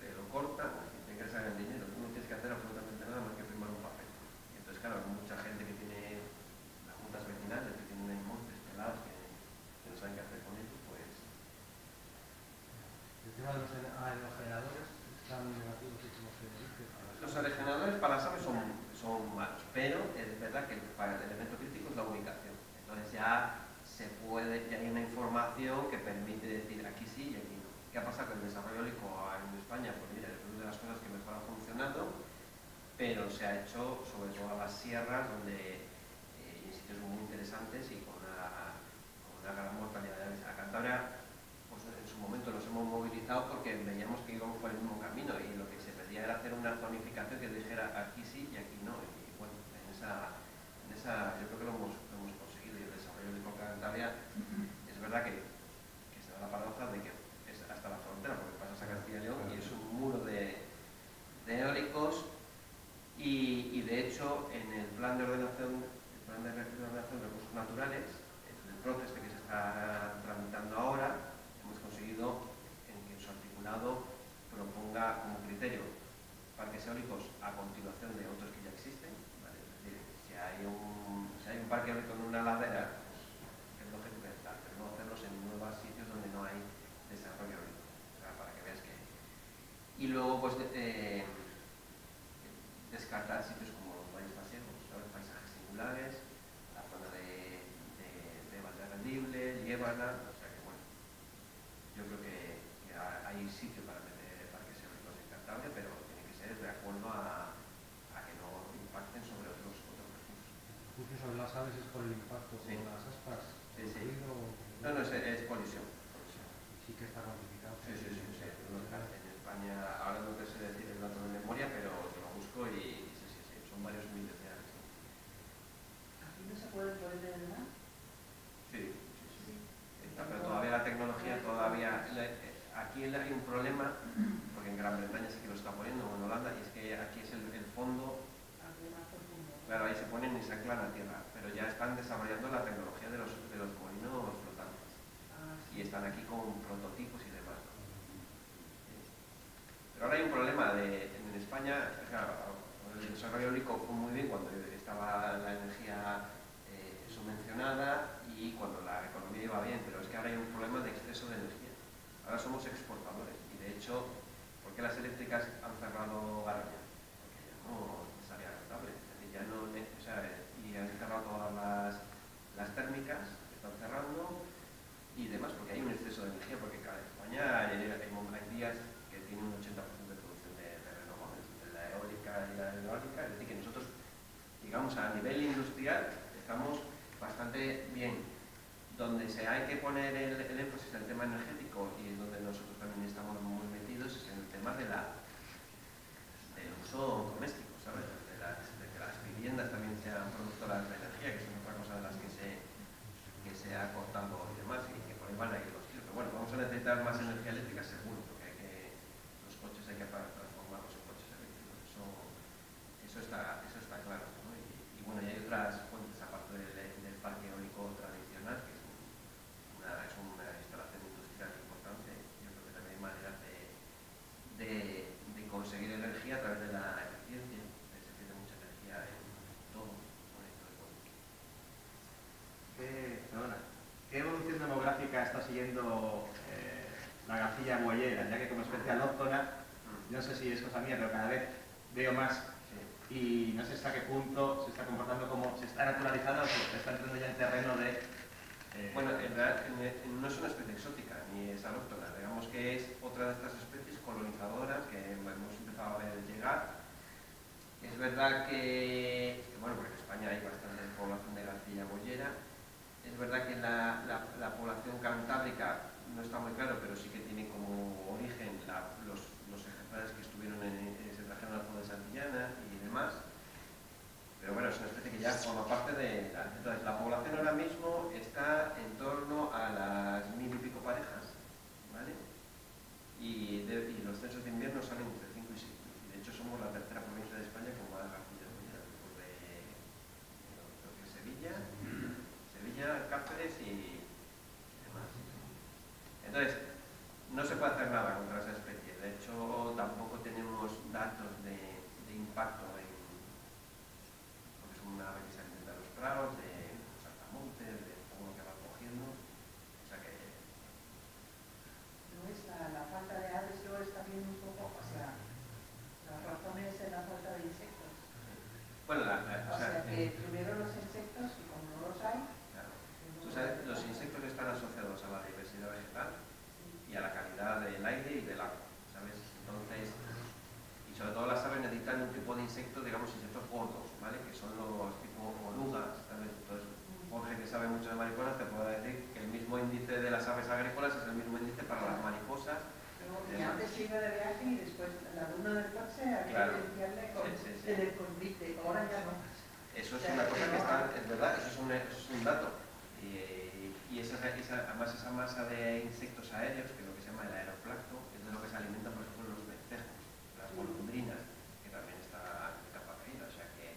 te lo corta y te ingresan el dinero, tú no tienes que hacer absolutamente nada más que firmar un papel. Y entonces claro, hay mucha gente que tiene las juntas vecinales, que no saben qué hacer con ellos, pues... El tema de los alejenadores están negativos. Los alejenadores para las aves son son malos, pero es verdad que el elemento crítico es la ubicación. Entonces ya se puede, ya hay una información que permite decir aquí sí y aquí no. ¿Qué ha pasado con el desarrollo eólico en España? Pues mira, es una de las cosas que mejor ha funcionado, pero se ha hecho sobre todo a las sierras, donde hay sitios muy interesantes y con una gran mortalidad de aves. En la Cantabria, pues en su momento nos hemos movilizado porque veíamos que íbamos por el mismo camino y lo que se pedía era hacer una zonificación que dijera aquí sí y aquí no. Y bueno, en esa yo creo que lo hemos conseguido, y el desarrollo de Cantabria es verdad que se da la paradoja de que es hasta la frontera, porque pasas a Castilla y León y es un muro de eólicos. Y de hecho, en el plan de ordenación de recursos naturales, el proteste que se está tramitando ahora, hemos conseguido que en su articulado proponga como criterio parques eólicos a continuación de otros que ya existen, ¿vale? Es decir, si hay un parque eólico en una ladera, pues es lógico que está, pero no hacerlos en nuevos sitios donde no hay desarrollo eólico, o sea, para que veas que... Y luego, pues... descartar sitios como los Valles Pasiegos, ¿sabes? Paisajes singulares, la zona de Valderrendible, Liébana, o sea que bueno, yo creo que hay sitio para meter parques eólicos en Cantabria, pero tiene que ser de acuerdo a que no impacten sobre otros recursos. ¿Justo sobre las aves es por el impacto de las aspas? Sí. No, es colisión. Sí que está cuantificado. Sí. En España, ahora no te sé decir el dato de memoria, pero... Y sí, son varios miles de años. ¿Aquí no se puede poner de verdad? Sí. Pero todavía la tecnología, aquí hay un problema, porque en Gran Bretaña sí que lo está poniendo, o en Holanda, y es que aquí es el fondo. Claro, ahí se ponen y se anclan a tierra, pero ya están desarrollando la tecnología de los molinos flotantes. Y están aquí con prototipos y demás. Pero ahora hay un problema en España, claro, el desarrollo eólico fue muy bien cuando estaba la energía subvencionada y cuando la economía iba bien, pero es que ahora hay un problema de exceso de energía. Ahora somos exportadores y de hecho, ¿por qué las eléctricas han cerrado Garoña? Porque ya no salía rentable, es decir, ya no, o sea, y han cerrado todas las térmicas, están cerrando y demás, porque hay un exceso de energía, porque claro, en España hay días tiene un 80% de producción de renovables, de la eólica y la hidráulica, es decir, que nosotros, digamos, a nivel industrial estamos bastante bien. Donde se hay que poner el énfasis en el tema energético y donde nosotros también estamos muy metidos es en el tema del uso doméstico, ¿sabes? De que las viviendas también sean productoras de energía, que son otra cosa de las que se ha cortado y demás, y que por ahí van a ir los tiros. Pero bueno, vamos a necesitar más energía eléctrica, seguro. Hay que transformar los coches eléctricos, eso está claro, ¿no? Y bueno, y hay otras fuentes aparte del parque eólico tradicional, que es una instalación industrial importante. Yo creo que también hay maneras de conseguir energía a través de la eficiencia, se tiene mucha energía en todo. ¿Qué evolución demográfica está siguiendo la García Mollera, ya que como especie alóctona? No sé si es cosa mía, pero cada vez veo más y no sé hasta qué punto se está comportando, como se está naturalizando, o se está entrando ya en terreno de... Bueno, en realidad no es una especie exótica, ni es alóctona, digamos que es otra de estas especies colonizadoras que hemos empezado a ver llegar. Es verdad que, bueno, porque en España hay bastante población de García Mollera, es verdad que la población cantábrica no está muy claro, pero sí que tiene como origen los ejemplares que estuvieron se trajeron al fondo de Santillana y demás. Pero bueno, es una especie que ya forma parte de... Entonces, la población ahora mismo está en torno a las 1000 y pico parejas, ¿vale? Y los censos de invierno salen entre 5 y 6. Y de hecho somos la tercera provincia de España con más garcillas molleras, después de Sevilla, Cáceres y... Entonces, no se puede hacer nada contra esa especie. De hecho, tampoco tenemos datos de impacto en... porque es una ave que se alimenta de los prados, de los saltamontes, de todo lo que van cogiendo. O sea que... Luis, la falta de aves es también un poco... O sea, la razón es en la falta de insectos. Bueno, primero los insectos, y como no los hay... Claro. Tú sabes, los insectos están asociados a la diversidad vegetal y a la calidad del aire y del agua, ¿sabes? Entonces, y sobre todo las aves necesitan un tipo de insectos, digamos, insectos gordos, ¿vale? Que son los tipo orugas, ¿sabes? Entonces, un hombre que sabe mucho de mariposas te puedo decir que el mismo índice de las aves agrícolas es el mismo índice para las mariposas. Y antes iba de viaje y después la luna del coche había que limpiarle con el escondite, ahora ya no. Eso es una cosa que está, es verdad, eso es un dato. Y además esa masa de insectos aéreos, que es lo que se llama el aeroplancton, es de lo que se alimentan, por ejemplo, los vencejos, las golondrinas, que también está en capa caída. O sea que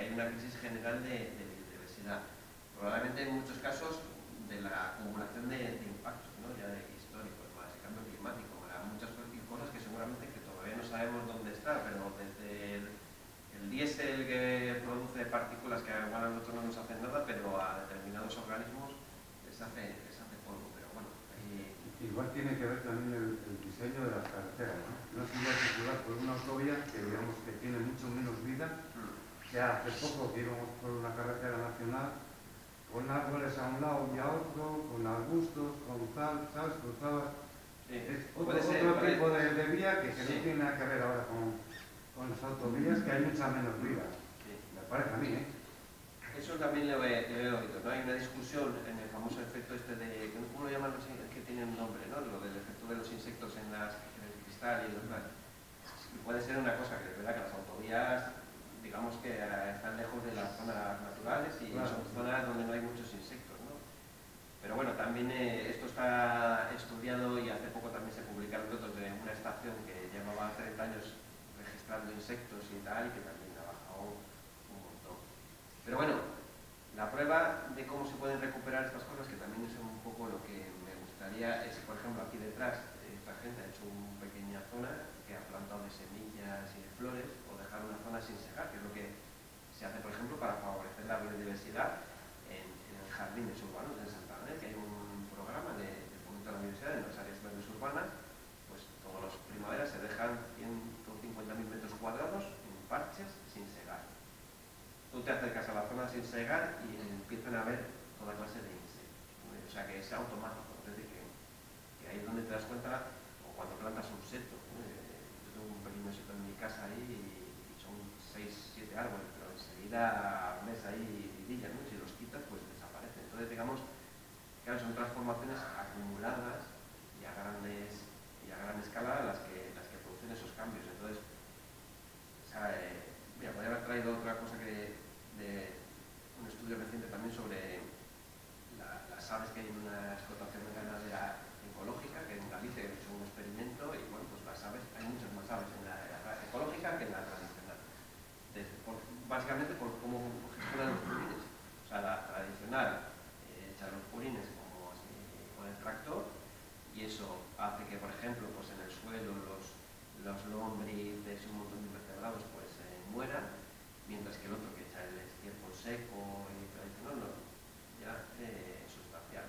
hay una crisis general de biodiversidad. Probablemente en muchos casos de la acumulación de impactos, ¿no? Ya de históricos, más de cambio climático, muchas cosas que seguramente que todavía no sabemos dónde está, pero desde el diésel que produce partículas que igual a nosotros no nos hacen nada, pero a determinados organismos les hace polvo, pero bueno. Igual tiene que ver también el diseño de las carreteras, ¿no? No se puede circular por una autovía que digamos que tiene mucho menos vida. Ya hace poco que íbamos por una carretera nacional con árboles a un lado y a otro, con arbustos, con tal, ¿sabes? Cruzadas. Es otro tipo de vía que no tiene nada que ver ahora con las autovías, que hay mucha menos vida. Sí. Me parece a mí, ¿eh? Eso también lo he oído, ¿no? Hay una discusión en el famoso efecto este de... ¿Cómo lo llaman los insectos? Que tiene un nombre, ¿no? Lo del efecto de los insectos en el cristal y los demás. Puede ser una cosa que es verdad que las autovías, digamos que están lejos de las zonas naturales y claro, son zonas donde no hay muchos insectos. Pero bueno, también esto está estudiado y hace poco también se publicaron datos de una estación que llevaba 30 años registrando insectos y tal, y que también ha bajado un montón. Pero bueno, la prueba de cómo se pueden recuperar estas cosas, que también es un poco lo que me gustaría, es, por ejemplo, aquí detrás, esta gente ha hecho una pequeña zona que ha plantado de semillas y de flores, o dejar una zona sin secar, que es lo que se hace, por ejemplo, para favorecer la biodiversidad en jardines urbanos en Santander, que hay un programa de fomento de la universidad en las áreas verdes urbanas, pues todas las primaveras se dejan 150.000 metros cuadrados en parches sin segar. Tú te acercas a la zona sin segar y empiezan a ver toda clase de insectos. O sea que es automático, es decir, que ahí es donde te das cuenta, o cuando plantas un seto. Yo tengo un pequeño seto en mi casa ahí y son 6-7 árboles, pero enseguida ves ahí vidillas, ¿no? Si los quitas, pues desaparecen. Entonces, digamos, claro, son transformaciones acumuladas y a gran escala las que producen esos cambios. Entonces, o sea, mira, podría haber traído otra cosa de un estudio reciente también sobre las aves que hay en una explotación de ganadera ecológica, que en Galicia es un experimento, y bueno, pues las aves, hay muchas más aves en la ecológica que en la tradicional. Básicamente por cómo gestionan los purines. O sea, la tradicional echa los purines como así, con el tractor, y eso hace que, por ejemplo, pues en el suelo los lombrices y un montón de invertebrados pues mueran, mientras que el otro que echa el estiércol seco y tradicional, no, ya sustancial.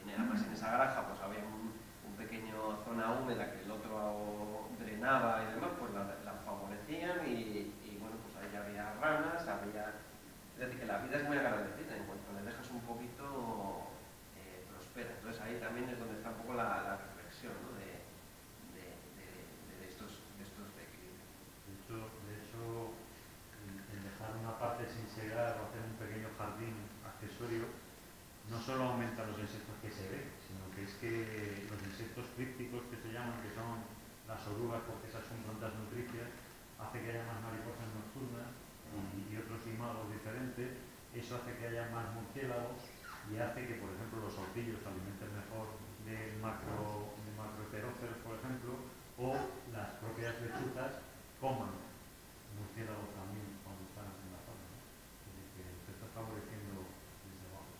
Y además en esa granja pues había un pequeño zona húmeda que el otro drenaba y demás, pues la favorecían y bueno, pues ahí había ranas, había... Es decir, que la vida es muy agradecida, en cuanto le dejas un poquito, prospera. Entonces ahí también es donde está un poco la reflexión, ¿no? de estos equilibrios. De hecho, el dejar una parte sin segar o hacer un pequeño jardín accesorio, no solo aumenta los insectos que se ven, sino que es que los insectos crípticos que se llaman, que son las orugas porque esas son plantas nutricias, hace que haya más mariposas nocturnas y otros imagos diferentes, eso hace que haya más murciélagos y hace que, por ejemplo, los orquillos se alimenten mejor de macroheteróceros, por ejemplo, o las propias lechugas coman murciélagos también cuando están en la zona, ¿no? Es decir, que se está favoreciendo desde abajo.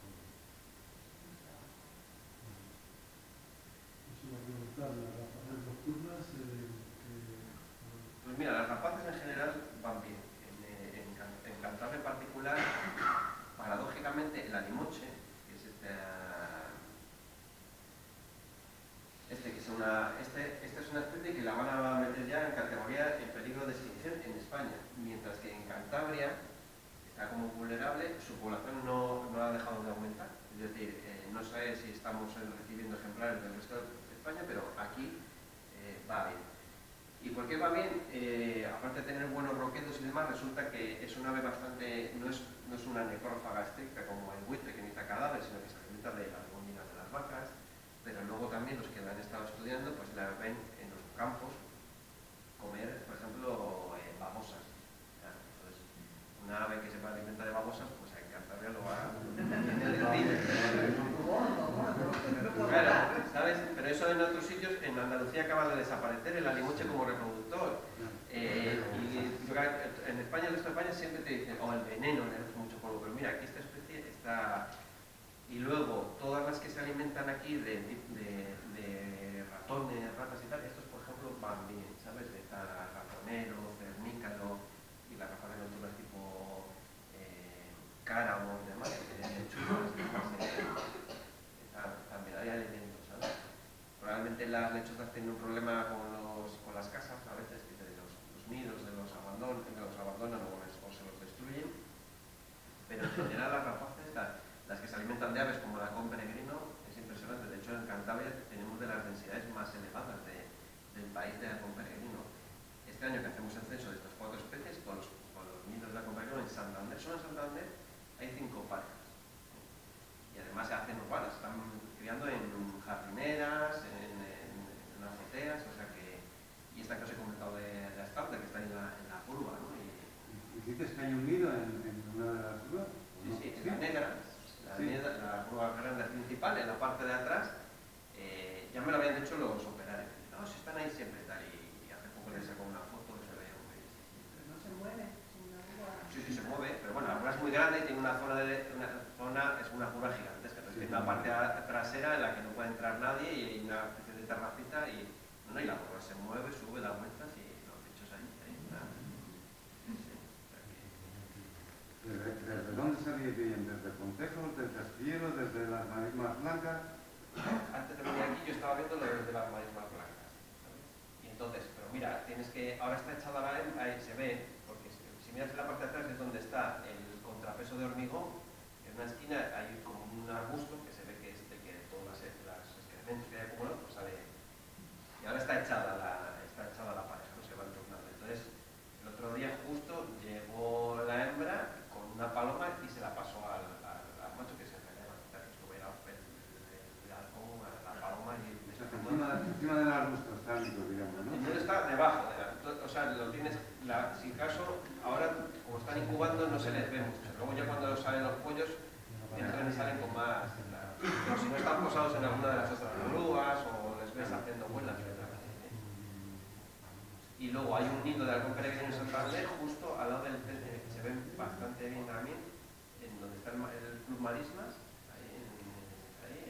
Pues mira, las rapaces en general van bien. En Cantabria en particular, paradójicamente, el animoche, que es esta es una especie que la van a meter ya en categoría en peligro de extinción en España, mientras que en Cantabria está como vulnerable, su población no ha dejado de aumentar. Es decir, no sé si estamos recibiendo ejemplares del resto de España, pero aquí va bien. ¿Y por qué va bien? Aparte de tener buenos roquedos y demás, resulta que es un ave bastante... No es una necrófaga estricta como el buitre que necesita cadáveres, sino que se alimenta de las góndinas de las vacas, pero luego también los que la han estado estudiando, pues la ven en los campos comer, por ejemplo, babosas. Entonces, una ave que se alimenta de babosas, pues en Cantabria lo va a... Claro, ¿sabes? Pero eso en otros sitios, en Andalucía acaba de desaparecer el alimuche como reproductor. Y en España, en nuestra España, siempre te dicen, oh, el veneno le hace mucho polvo, pero mira, aquí esta especie está... Y luego, todas las que se alimentan aquí de ratones, ratas y tal, estos, por ejemplo, van bien, ¿sabes? De tal ratonero, cernícalo, y la capa de alturas tipo cáramo y demás, chulos, también hay alimentos, ¿sabes? Probablemente las lechuzas tienen un problema con las casas, a veces, que los nidos de los abandonan o se los destruyen, pero en general las rapaces, las que se alimentan de aves como el halcón peregrino, es impresionante. De hecho, en Cantabria tenemos de las densidades más elevadas del país de halcón peregrino. Este año que hacemos el censo de estas cuatro especies, con los nidos de halcón peregrino en Santander, solo en Santander hay 5 parejas. Y además se hacen urbanas, están criando en jardineras, en azoteas, o sea que... Y esta que os he comentado de la estancia, que está en la curva, ¿no? ¿Dices que hay un nido en una de las curvas? Sí, sí, en la negra. La curva grande principal, en la parte de atrás, ya me lo habían dicho los operarios. No, si están ahí siempre tal, y hace poco les sacó una foto que se veía muy bien. Pero no se mueve, es una curva. Sí, se mueve, pero bueno, la curva es muy grande y tiene es una curva gigantesca. Entonces tiene una parte trasera en la que no puede entrar nadie y hay una especie de terracita y, bueno, y la curva se mueve, sube, da vueltas y los bichos ahí nada. ¿Desde dónde salíais bien? ¿Desde Pontejos? ¿Desde Astilleros? ¿Desde las marismas blancas? Antes de venir aquí yo estaba viendo lo de las marismas blancas. Y entonces, pero mira, tienes que... Ahora está echada la arena, ahí se ve, porque si miras en la parte de atrás es donde está el contrapeso de hormigón. En una esquina hay como un arbusto que se ve que es de que todos los excrementos que hay acumulados, pues sale... Y ahora está echada la pareja, no se van tornando. Entonces, el otro día justo llegó la hembra una paloma y se la pasó al macho, que se engañaba, que estuviera el halcón a la paloma y... O sea, encima del arbusto está el nido, digamos, ¿no? El nido está debajo, o sea, lo tienes, sin caso, ahora como están incubando no se les ve mucho. Luego ya cuando salen los pollos, entran y salen con más... Pero si no están posados en alguna de las otras grúas o les ves haciendo vuelas, ¿verdad? Y luego hay un nido de halcón peregrino en Santander justo al lado del pez. Se ven bastante bien también en donde está el Club Marismas, ahí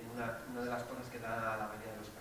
en una de las torres que da la avenida de los